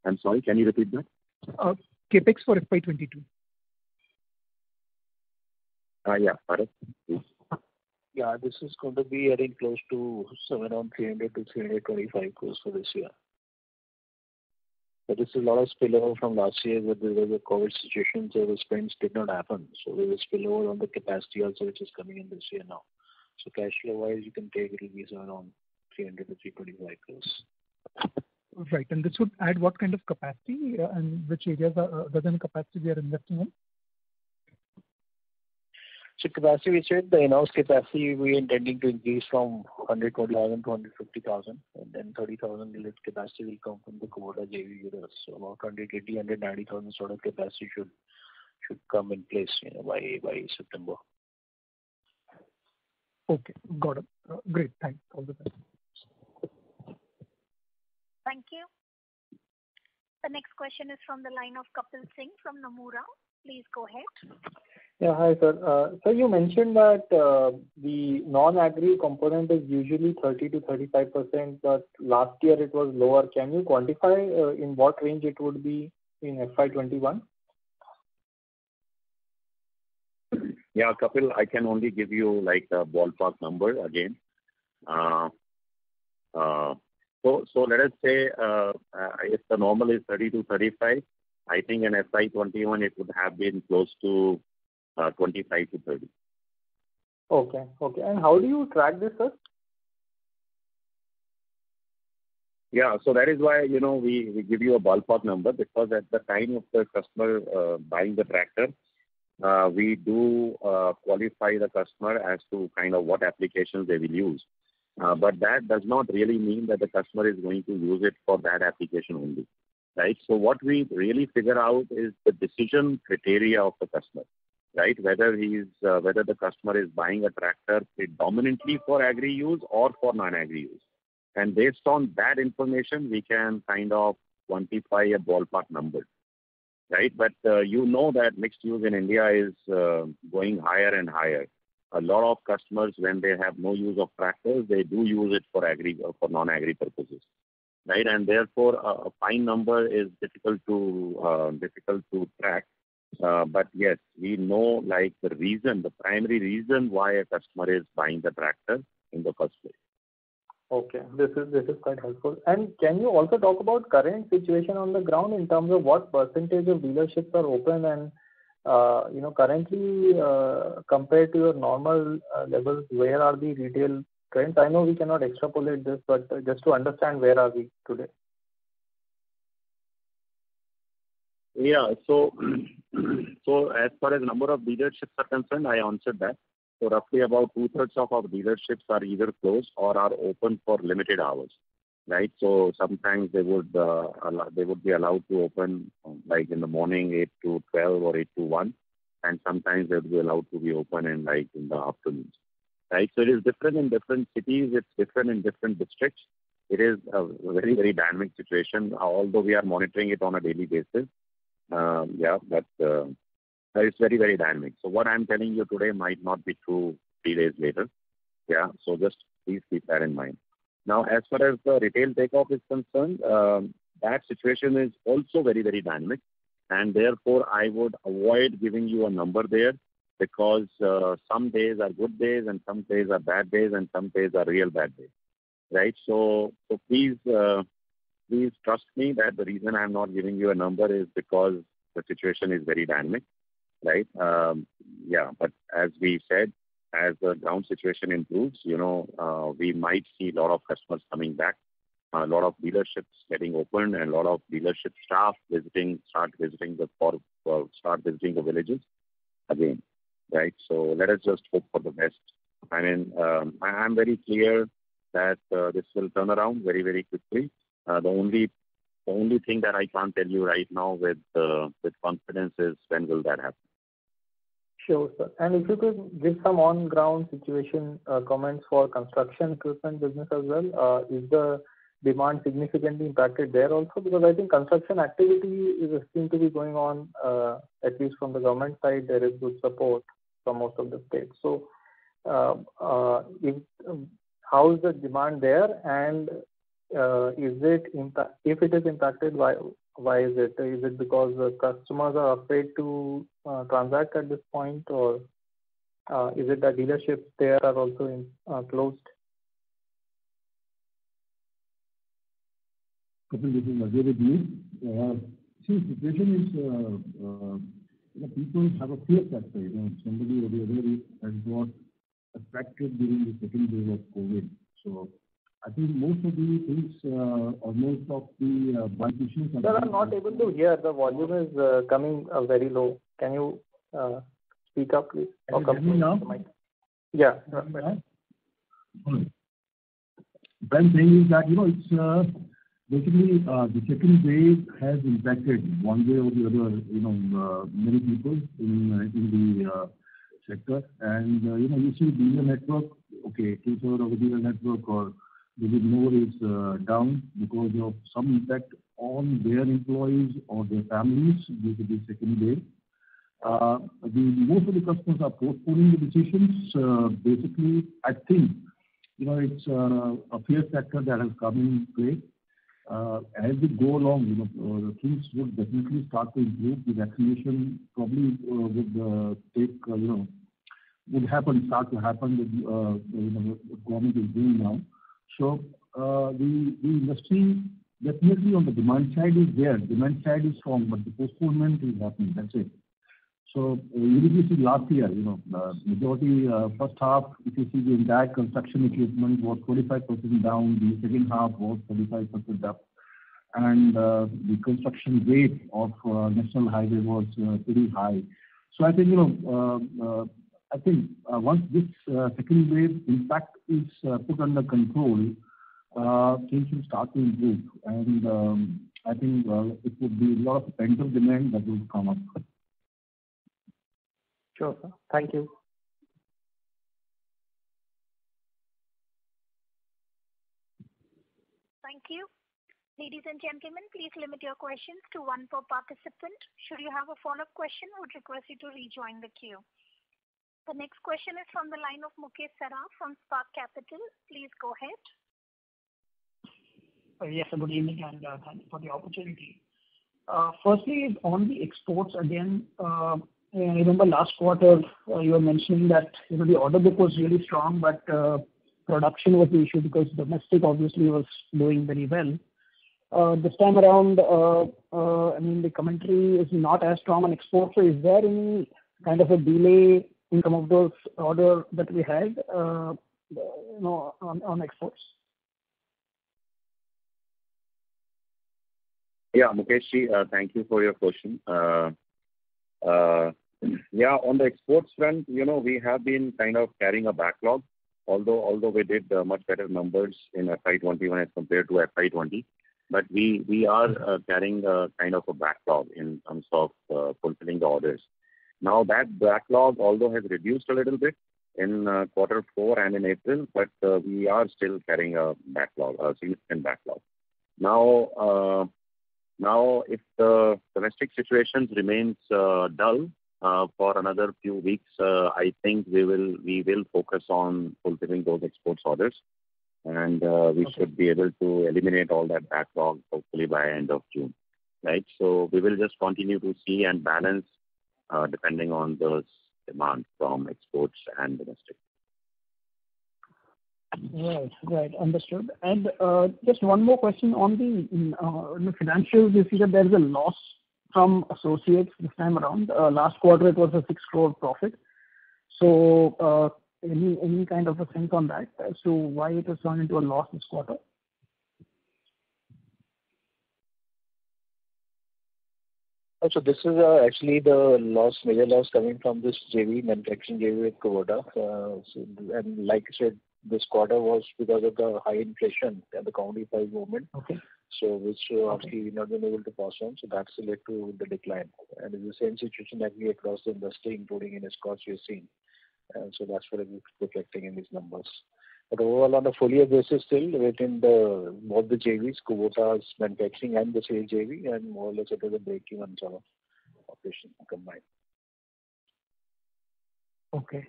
I'm sorry, can you repeat that? CapEx for FY22. Bharat, please. Yeah, this is going to be, I think, close to around 300 to 325 crores for this year. But this is a lot of spillover from last year, where there was a COVID situation, so the spends did not happen. So there was spillover on the capacity also, which is coming in this year now. So cash flow-wise, you can take it will be around 300 to 325 crores. Right, and this would add what kind of capacity and which areas other than capacity we are investing in? So capacity, we said the in-house capacity we are intending to increase from 120,000 to 150,000, and then 30,000 unit capacity will come from the Kubota JV with us. So about 180,000, 190,000 sort of capacity should come in place by September. Okay, got it. Great, thanks. All the best. Thank you. The next question is from the line of Kapil Singh from Nomura. Please go ahead. Yeah, hi sir. So you mentioned that the non-agri component is usually 30 to 35%, but last year it was lower. Can you quantify in what range it would be in FY21? Yeah, Kapil, I can only give you like a ballpark number again. So let us say if the normal is 30 to 35, I think in FY21 it would have been close to 25 to 30. Okay. And how do you track this, sir? Yeah, so that is why, we give you a ballpark number, because at the time of the customer buying the tractor, we do qualify the customer as to kind of what applications they will use. But that does not really mean that the customer is going to use it for that application only, right? So what we really figure out is the decision criteria of the customer, right? Whether the customer is buying a tractor predominantly for agri use or for non-agri use. And based on that information, we can kind of quantify a ballpark number, right? But that mixed use in India is going higher and higher. A lot of customers, when they have no use of tractors, they do use it for agri or for non-agri purposes, right? And therefore, a fine number is difficult to track. But yes, we know like the primary reason why a customer is buying the tractor in the first place. Okay, this is quite helpful. And can you also talk about current situation on the ground in terms of what percentage of dealerships are open and currently compared to your normal levels, where are the retail trends? I know we cannot extrapolate this, but just to understand where are we today? Yeah, so as far as number of dealerships are concerned, I answered that. So roughly about 2/3 of our dealerships are either closed or are open for limited hours, right? So sometimes they would be allowed to open like in the morning 8 to 12 or 8 to 1, and sometimes they would be allowed to be open in like in the afternoons, right? So it is different in different cities. It's different in different districts. It is a very, very dynamic situation, although we are monitoring it on a daily basis. It's very, very dynamic. So what I'm telling you today might not be true 3 days later. Yeah, so just please keep that in mind. Now, as far as the retail takeoff is concerned, that situation is also very, very dynamic. And therefore, I would avoid giving you a number there, because some days are good days and some days are bad days and some days are real bad days, right? So please trust me that the reason I'm not giving you a number is because the situation is very dynamic, right? But as we said, as the ground situation improves, we might see a lot of customers coming back, a lot of dealerships getting opened, and a lot of dealership staff start visiting the villages again, right? So let us just hope for the best. I mean, I'm very clear that this will turn around very, very quickly. The only thing that I can't tell you right now with confidence is when will that happen. Sure, sir. And if you could give some on-ground situation comments for construction equipment business as well. Is the demand significantly impacted there also? Because I think construction activity is seems to be going on, at least from the government side, there is good support from most of the states. So how is the demand there, and if it is impacted, why is it? Is it because the customers are afraid to transact at this point, or is it that dealerships there are also closed? This is Ajay with you. See, the situation is people have a fear factor. Somebody or the other has got affected during the second wave of COVID. So I think most of the things, or most of the bike issues... Sir, I'm not able to hear. The volume is coming very low. Can you speak up, please? Can you hear me now? Yeah. What I'm saying is that, it's... Basically, the second wave has impacted one way or the other, many people in the sector. And, you see dealer network, okay, 2/3 of the dealer network or maybe more is down because of some impact on their employees or their families due to the second wave. Most of the customers are postponing the decisions. Basically, I think, it's a fear factor that has come in play. As we go along, things would definitely start to improve. The vaccination probably would start to happen. What government is doing now. So the industry definitely on the demand side is there. Demand side is strong, but the postponement is happening. That's it. So you see last year, majority first half, if you see the entire construction equipment was 25% down, the second half was 35% up, and the construction rate of national highway was pretty high. So I think once this second wave impact is put under control, things will start to improve, and I think it would be a lot of pent-up demand that will come up. Sure, sir. Thank you. Thank you. Ladies and gentlemen, please limit your questions to one per participant. Should you have a follow-up question, I would request you to rejoin the queue. The next question is from the line of Mukesh Saraf from Spark Capital. Please go ahead. Yes, good evening, and thank you for the opportunity. Firstly, on the exports again, I remember last quarter you were mentioning that the order book was really strong, but production was the issue because domestic obviously was doing very well. This time around, the commentary is not as strong on exports. So, is there any kind of a delay in some of those orders that we had, on exports? Yeah, Mukesh, thank you for your question. On the exports front, we have been kind of carrying a backlog although we did much better numbers in FY21 as compared to FY20, but we are carrying kind of a backlog in terms of fulfilling the orders. Now that backlog, although has reduced a little bit in quarter four and in April, but we are still carrying a backlog, a significant backlog. Now, if the domestic situation remains dull for another few weeks, I think we will focus on fulfilling those exports orders, and we should be able to eliminate all that backlog hopefully by end of June, right? So we will just continue to see and balance depending on the demand from exports and domestic. Right, understood. And just one more question on the financials. You see that there is a loss from associates this time around. Last quarter it was a 6 crore profit. So any kind of a sense on that? So why it has turned into a loss this quarter? So this is actually the major loss coming from this JV, manufacturing JV with Kubota. And like I said, this quarter was because of the high inflation and the commodity price movement, so which obviously we've not been able to pass on, so that's led to the decline. And it's the same situation that we across the industry, including in Escorts, we've seen. And so that's what it's reflecting in these numbers. But overall, on a full year basis, still within both the JVs, Kubota's manufacturing and the sales JV, and more or less it is a break-even sort of operation combined. Okay.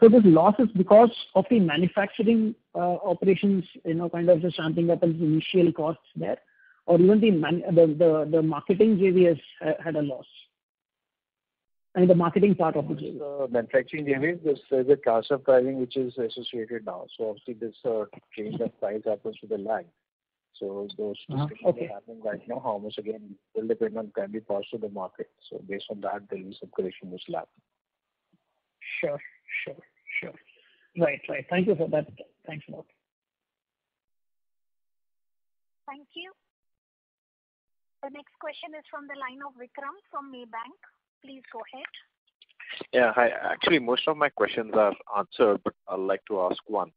So this loss is because of the manufacturing operations, kind of just ramping up and the initial costs there, or even the marketing JV has had a loss. I mean, the marketing part of the JV. Manufacturing JV, this is a class of pricing which is associated now. So obviously this change of price happens with a lag. So those discussions are happening right now. How much again will depend on can be passed to the market. So based on that, there will be some correction which will happen. Sure. Right. Thank you for that. Thanks a lot. Thank you. The next question is from the line of Vikram from Maybank. Please go ahead. Yeah, hi. Actually, most of my questions are answered, but I'd like to ask one.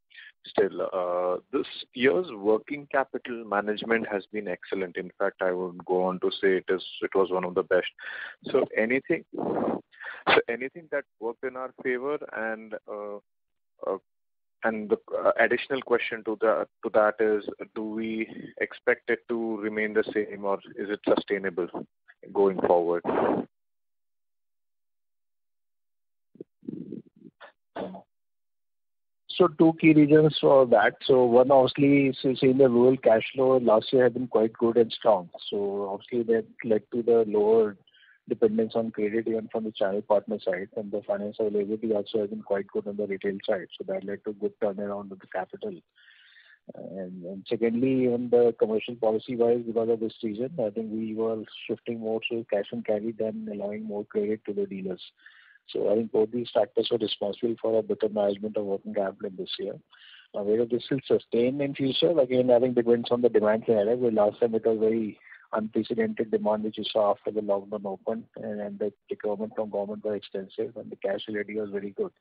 Still, this year's working capital management has been excellent. In fact, I would go on to say it was one of the best. So anything that worked in our favor, and the additional question to that is, do we expect it to remain the same, or is it sustainable going forward? So two key reasons for that. So one, obviously, seeing the rural cash flow last year had been quite good and strong. So obviously that led to the lower dependence on credit even from the channel partner side, and the financial availability also has been quite good on the retail side. So that led to good turnaround of the capital. And secondly, even the commercial policy-wise, because of this season, I think we were shifting more to cash and carry than allowing more credit to the dealers. So I think both these factors are responsible for a better management of working capital this year. Whether this will sustain in future, again, I think depends on the demand scenario. Well, last time it was very unprecedented demand which you saw after the lockdown opened, and the requirement from government was extensive, and the cash reality was very good.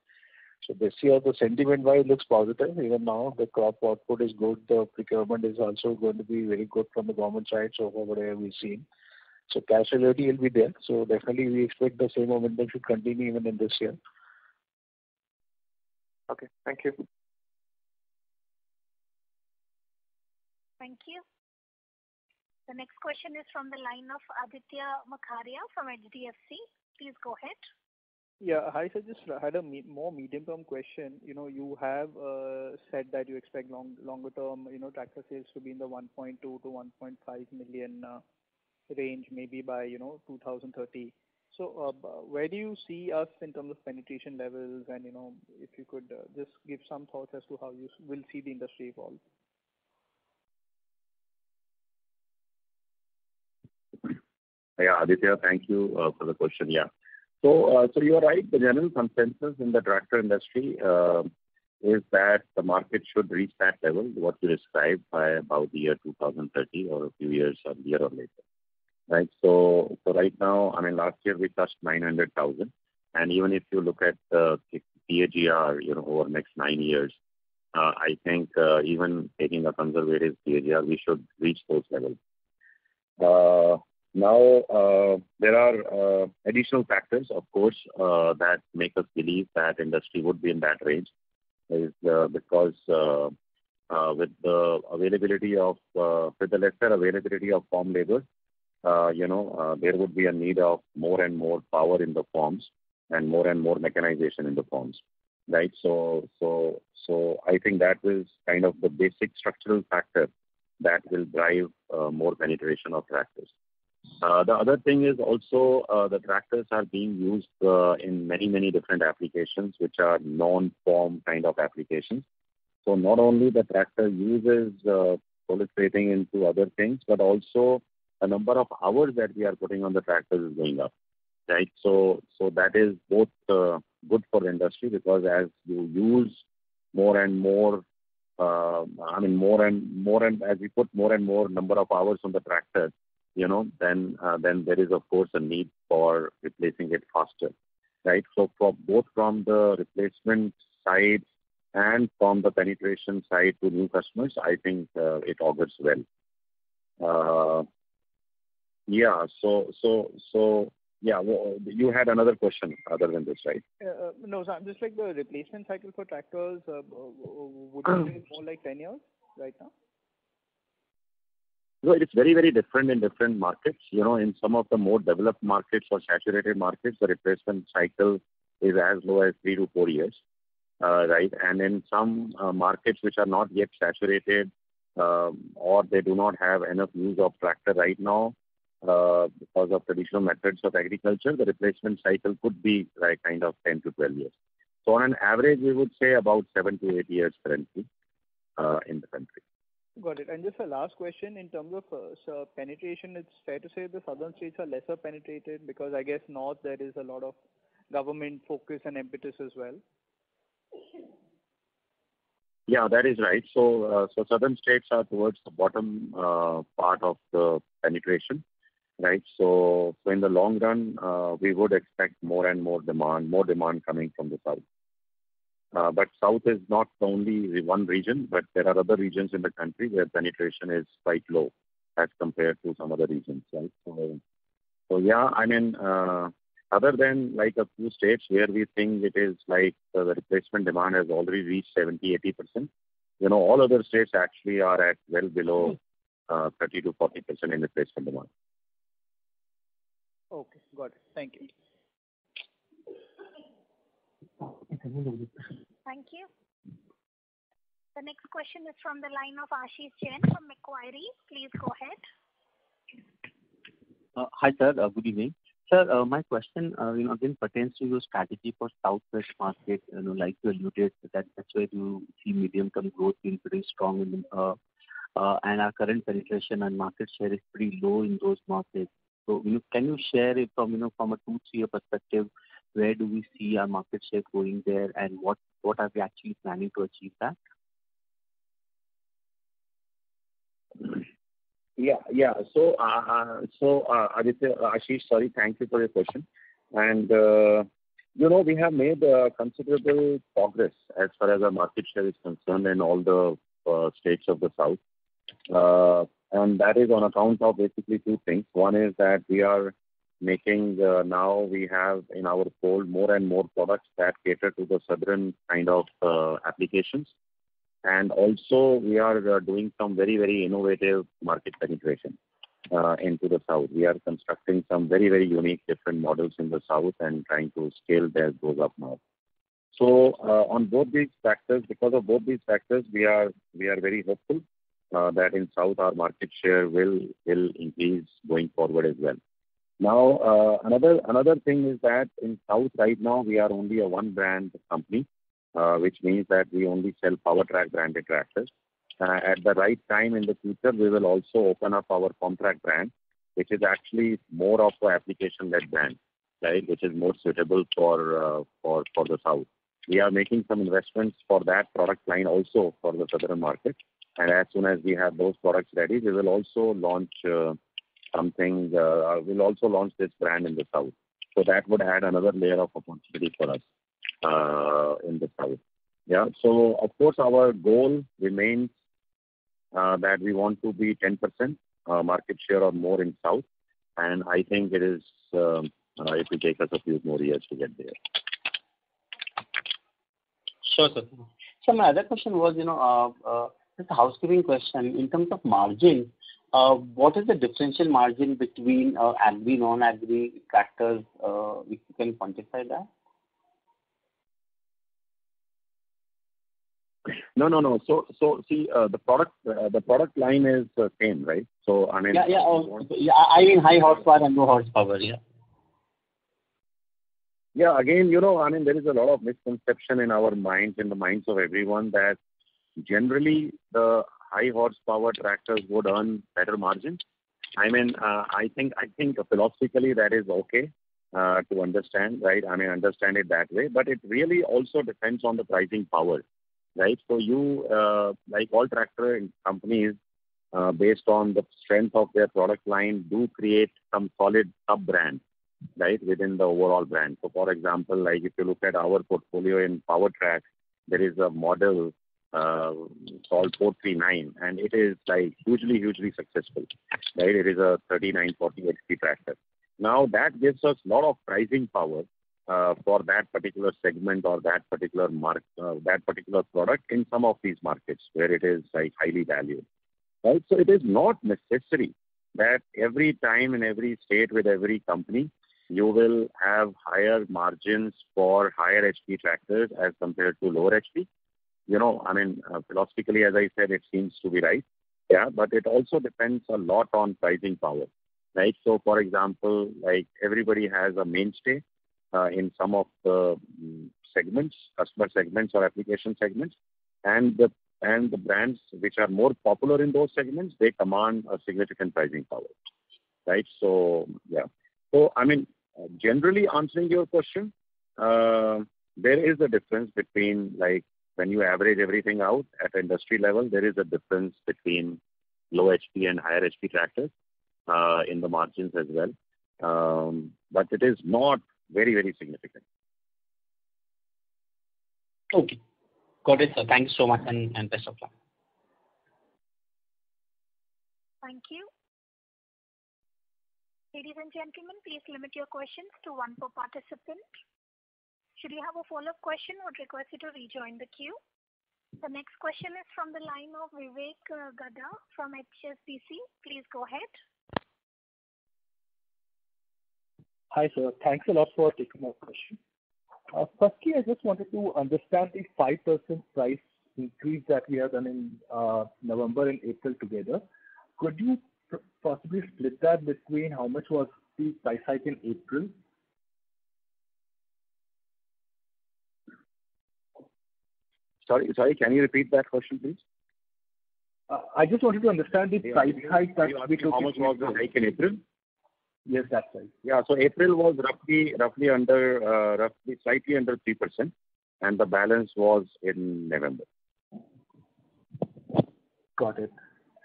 So this year the sentiment-wise looks positive. Even now the crop output is good. The procurement is also going to be very good from the government side, so far whatever we've seen. So cash reality will be there. So definitely we expect the same momentum should continue even in this year. Okay, thank you. Thank you. The next question is from the line of Aditya Makharia from HDFC. Please go ahead. Yeah, hi sir. Just had a more medium-term question. You have said that you expect longer-term, tractor sales to be in the 1.2 to 1.5 million range, maybe by 2030. So where do you see us in terms of penetration levels, and if you could just give some thoughts as to how you will see the industry evolve? Yeah, Aditya, thank you for the question. Yeah, so you are right. The general consensus in the tractor industry is that the market should reach that level, what you described, by about the year 2030 or a few years or year or later. Right. So right now, I mean, last year we touched 900,000, and even if you look at the PAGR, over the next 9 years, I think even taking a conservative PAGR, we should reach those levels. Now, there are additional factors, of course, that make us believe that industry would be in that range. Is because with the availability of, with the lesser availability of farm labor, there would be a need of more and more power in the farms and more mechanization in the farms, right? So I think that is kind of the basic structural factor that will drive more penetration of tractors. The other thing is also the tractors are being used in many different applications, which are non-farm kind of applications. So not only the tractor uses proliferating into other things, but also the number of hours that we are putting on the tractors is going up, right? So that is both good for the industry, because as you use more and more, as we put more and more number of hours on the tractor, then there is, of course, a need for replacing it faster, right? So both from the replacement side and from the penetration side to new customers, I think it augurs well. Well, you had another question other than this, right? No, so I'm just like the replacement cycle for tractors, would it be more like 10 years right now? So it's very, very different in different markets. In some of the more developed markets or saturated markets, the replacement cycle is as low as 3 to 4 years, right? And in some markets which are not yet saturated or they do not have enough use of tractor right now because of traditional methods of agriculture, the replacement cycle could be like kind of 10 to 12 years. So on an average, we would say about 7 to 8 years currently in the country. Got it. And just a last question in terms of penetration, it's fair to say the southern states are lesser penetrated because I guess north there is a lot of government focus and impetus as well. Yeah, that is right. So southern states are towards the bottom part of the penetration, right? So in the long run, we would expect more and more demand coming from the south. But South is not only one region, but there are other regions in the country where penetration is quite low as compared to some other regions, right? So other than like a few states where we think it is like the replacement demand has already reached 70-80%, all other states actually are at well below 30 to 40% in replacement demand. Okay, got it. Thank you. Thank you. The next question is from the line of Ashish Jain from Macquarie. Please go ahead. Hi, sir. Good evening. Sir, my question again pertains to your strategy for Southwest market. Like you alluded, that's where you see medium-term growth being pretty strong, and our current penetration and market share is pretty low in those markets. So, can you share it from a 2-3 year perspective? Where do we see our market share going there, and what are we actually planning to achieve that? Yeah. So Ashish, sorry, thank you for your question. And we have made considerable progress as far as our market share is concerned in all the states of the South, and that is on account of basically two things. One is that we are making now we have in our fold more and more products that cater to the southern kind of applications, and also we are doing some very innovative market penetration into the South. We are constructing some very unique different models in the South and trying to scale those up now. So because of both these factors, we are very hopeful that in South our market share will increase going forward as well. Now, another thing is that in South right now, we are only a one-brand company, which means that we only sell PowerTrack branded tractors. At the right time in the future, we will also open up our ComTrack brand, which is actually more of an application-led brand, right, which is more suitable for the South. We are making some investments for that product line also for the southern market. And as soon as we have those products ready, we will also launch... we'll also launch this brand in the South. So that would add another layer of opportunity for us in the South. Yeah. So of course, our goal remains that we want to be 10% market share or more in South, and I think it is it will take us a few more years to get there. Sure, sir. So my other question was, just a housekeeping question in terms of margin. What is the differential margin between agri, non-agri tractors? If you can quantify that. No. So see, the product line is same, right? So I mean. Yeah. I mean high horsepower and low horsepower. Yeah. Yeah. Again, I mean, there is a lot of misconception in our minds, in the minds of everyone, that generally the high horsepower tractors would earn better margins. I mean, I think philosophically that is okay to understand, right? I mean, understand it that way, but it really also depends on the pricing power, right? So you, like all tractor companies, based on the strength of their product line, do create some solid sub-brand, right, within the overall brand. So for example, like if you look at our portfolio in PowerTrack, there is a model called 439, and it is like hugely successful, right? It is a 3940 HP tractor. Now that gives us a lot of pricing power for that particular segment or that particular that particular product in some of these markets where it is like highly valued, right? So it is not necessary that every time in every state with every company you will have higher margins for higher HP tractors as compared to lower HP. I mean, philosophically, as I said, it seems to be right. Yeah, but it also depends a lot on pricing power, right? So, for example, like everybody has a mainstay in some of the segments, customer segments or application segments, and the brands which are more popular in those segments, they command a significant pricing power, right? So, yeah. So, I mean, generally answering your question, there is a difference between like, when you average everything out at industry level, there is a difference between low HP and higher HP tractors in the margins as well. But it is not very, very significant. Okay. Got it, sir. Thanks so much and best of luck. Thank you. Ladies and gentlemen, please limit your questions to one per participant. Should you have a follow-up question, would request you to rejoin the queue. The next question is from the line of Vivek Gada from HSBC. Please go ahead. Hi, sir. Thanks a lot for taking my question. Firstly, I just wanted to understand the 5% price increase that we have done in November and April together. Could you possibly split that between how much was the price hike in April? Sorry, can you repeat that question, please? I just wanted to understand the price hike that we took. How much was the hike in April? Yes, that's right. Yeah, so April was slightly under 3%, and the balance was in November. Got it.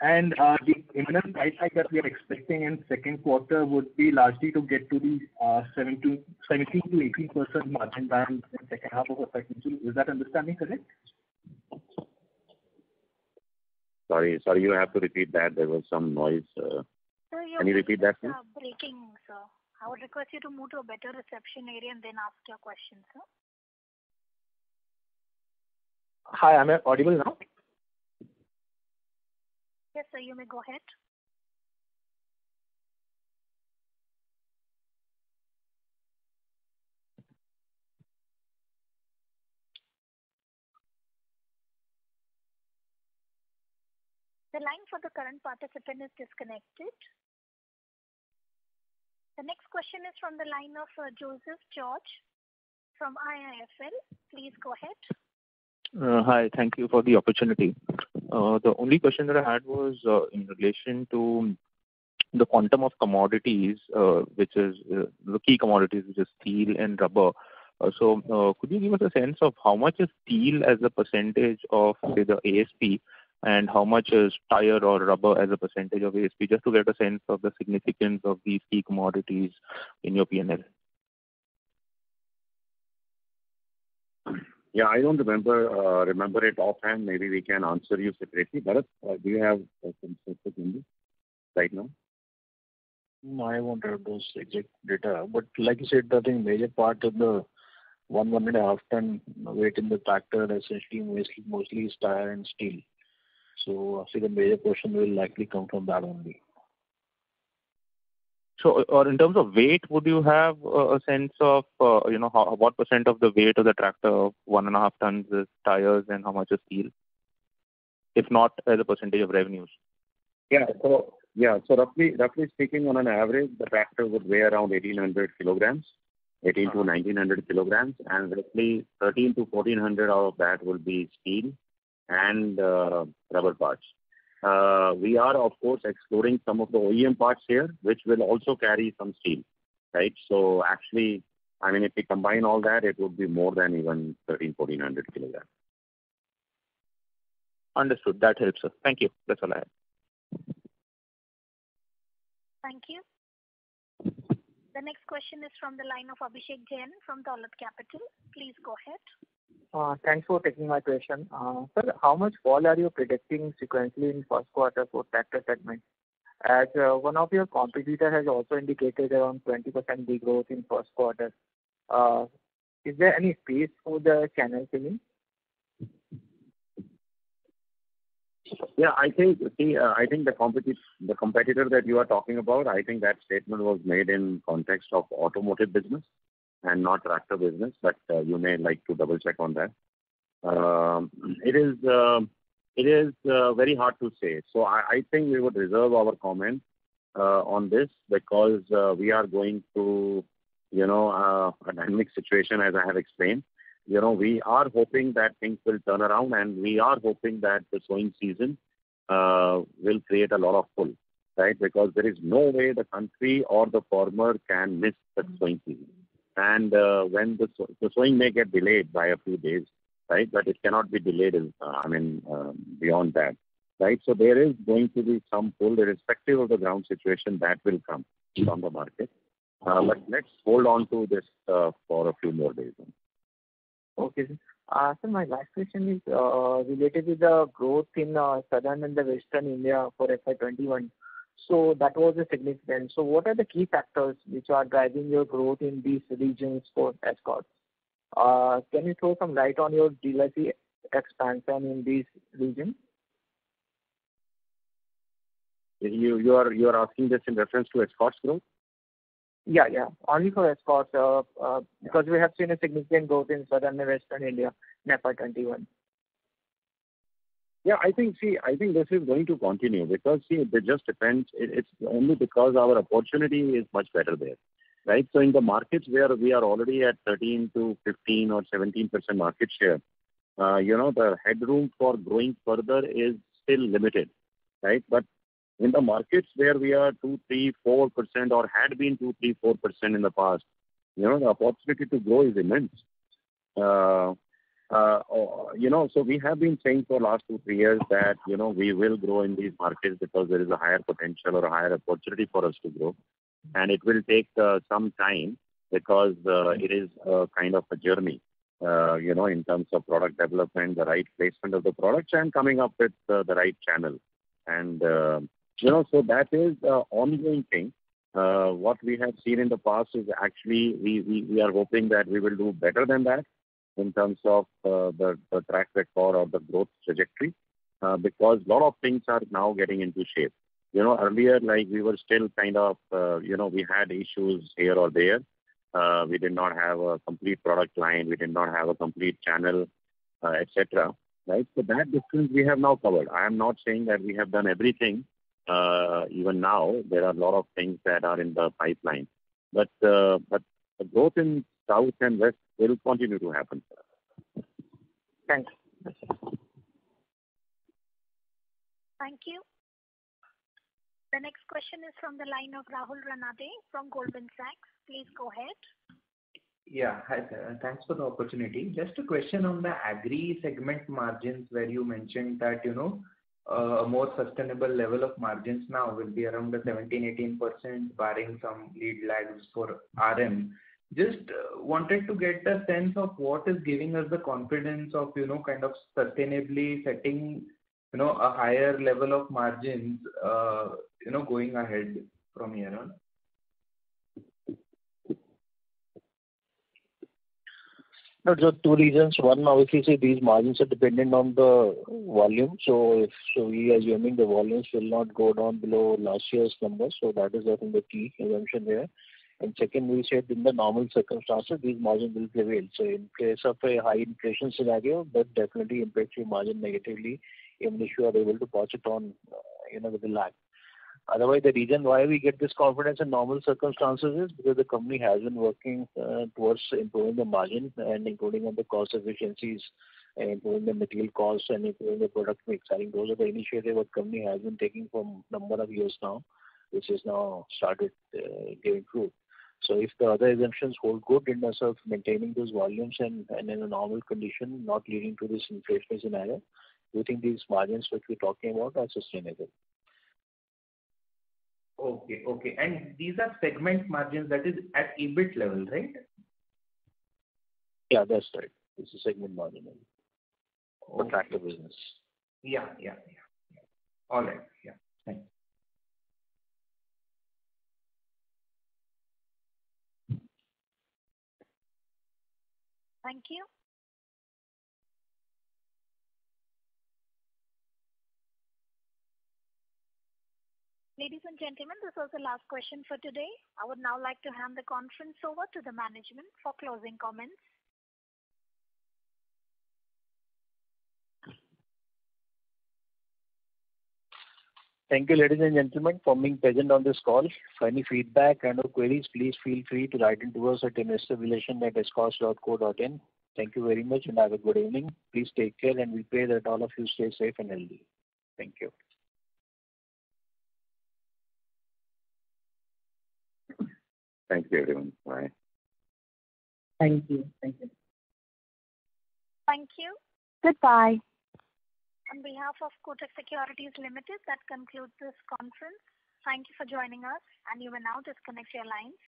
And the imminent price hike that we are expecting in second quarter would be largely to get to the 17 to 18% margin band in second half of FY22. Is that understanding correct? Sorry, you have to repeat that. There was some noise. Sir, can you repeat that? Breaking, sir. I would request you to move to a better reception area and then ask your question, sir. Hi, am I audible now? Yes, sir, you may go ahead. The line for the current participant is disconnected. The next question is from the line of Joseph George from IIFL. Please go ahead. Hi, thank you for the opportunity. The only question that I had was in relation to the quantum of commodities, which is the key commodities, which is steel and rubber. So could you give us a sense of how much is steel as a percentage of, say, the ASP, and how much is tire or rubber as a percentage of ASP, just to get a sense of the significance of these key commodities in your P&L? Yeah, I don't remember it offhand. Maybe we can answer you separately. Bharat, do you have some specific numbers right now? No, I won't have those exact data. But like you said, I think major part of the 1.5 ton weight in the tractor essentially mostly is tire and steel. So I think the major portion will likely come from that only. So, or in terms of weight, would you have a sense of, what percent of the weight of the tractor of 1.5 tons is tires and how much is steel, if not as a percentage of revenues? So roughly speaking, on an average, the tractor would weigh around 18 to 1900 kilograms, and roughly 13 to 1400 out of that will be steel and rubber parts. We are, of course, exploring some of the OEM parts here, which will also carry some steel, right? So actually, I mean, if we combine all that, it would be more than even 1,400 kilograms. Understood. That helps us. Thank you. That's all I have. Thank you. The next question is from the line of Abhishek Jain from Dolat Capital. Please go ahead. Thanks for taking my question. Sir, how much fall are you predicting sequentially in first quarter for tractor segment? As one of your competitors has also indicated around 20% degrowth in first quarter. Is there any space for the channel filling? Yeah, I think the competitor that you are talking about, I think that statement was made in context of automotive business and not tractor business, but you may like to double check on that. It is very hard to say. So I think we would reserve our comment on this because we are going through, a dynamic situation, as I have explained. We are hoping that things will turn around, and we are hoping that the sowing season will create a lot of pull, right? Because there is no way the country or the farmer can miss the sowing season. And when the sowing may get delayed by a few days, right? But it cannot be delayed, beyond that, right? So there is going to be some pull, irrespective of the ground situation, that will come from the market. But let's hold on to this for a few more days. Okay. So my last question is related to the growth in southern and the western India for FY21. So that was a significant. So what are the key factors which are driving your growth in these regions for Escorts? Can you throw some light on your dealership expansion in these regions? You are asking this in reference to Escorts growth? Yeah. Only for Escorts because we have seen a significant growth in southern and western India in FY21. Yeah, I think this is going to continue because, it just depends. It's only because our opportunity is much better there, right? So in the markets where we are already at 13 to 15 or 17% market share, the headroom for growing further is still limited, right? But in the markets where we are 2, 3, 4% or had been 2, 3, 4% in the past, the opportunity to grow is immense. So we have been saying for last 2-3 years that, we will grow in these markets because there is a higher potential or a higher opportunity for us to grow. And it will take some time because it is a kind of a journey, in terms of product development, the right placement of the products and coming up with the right channel. And, so that is an ongoing thing. What we have seen in the past is actually we are hoping that we will do better than that in terms of the track record or the growth trajectory because a lot of things are now getting into shape. Earlier, we were still kind of, we had issues here or there. We did not have a complete product line. We did not have a complete channel, etc. Right? So that distance we have now covered. I am not saying that we have done everything. Even now, there are a lot of things that are in the pipeline. But the growth in South and West will continue to happen. Thanks. Thank you. The next question is from the line of Rahul Ranade from Goldman Sachs. Please go ahead. Yeah, hi sir. Thanks for the opportunity. Just a question on the agri segment margins where you mentioned that, a more sustainable level of margins now will be around the 17-18% barring some lead lags for RM. Just wanted to get a sense of what is giving us the confidence of, kind of sustainably setting, a higher level of margins, going ahead from here on. No, just two reasons. One, obviously, see, these margins are dependent on the volume. So we are assuming the volumes will not go down below last year's numbers. So that is, I think, the key assumption there. And second, we said in the normal circumstances, these margins will prevail. So in case of a high inflation scenario, that definitely impacts your margin negatively, even if you are able to pass it on, with a lag. Otherwise, the reason why we get this confidence in normal circumstances is because the company has been working towards improving the margin and improving on the cost efficiencies, and improving the material costs, and improving the product mix. I think those are the initiatives that company has been taking for a number of years now, which is now started giving fruit. So if the other assumptions hold good in terms of maintaining those volumes and in a normal condition, not leading to this inflationary scenario, we think these margins which we're talking about are sustainable. Okay. And these are segment margins, that is at EBIT level, right? Yeah, that's right. This is segment margin for tractor business. Yeah. All right. Yeah. Thanks. Thank you. Ladies and gentlemen, this was the last question for today. I would now like to hand the conference over to the management for closing comments. Thank you, ladies and gentlemen, for being present on this call. For any feedback and/or queries, please feel free to write into us at investorrelation@escorts.co.in. Thank you very much and have a good evening. Please take care, and we pray that all of you stay safe and healthy. Thank you. Thank you, everyone. Bye. Thank you. Thank you. Goodbye. On behalf of Kotak Securities Limited, that concludes this conference. Thank you for joining us, and you may now disconnect your lines.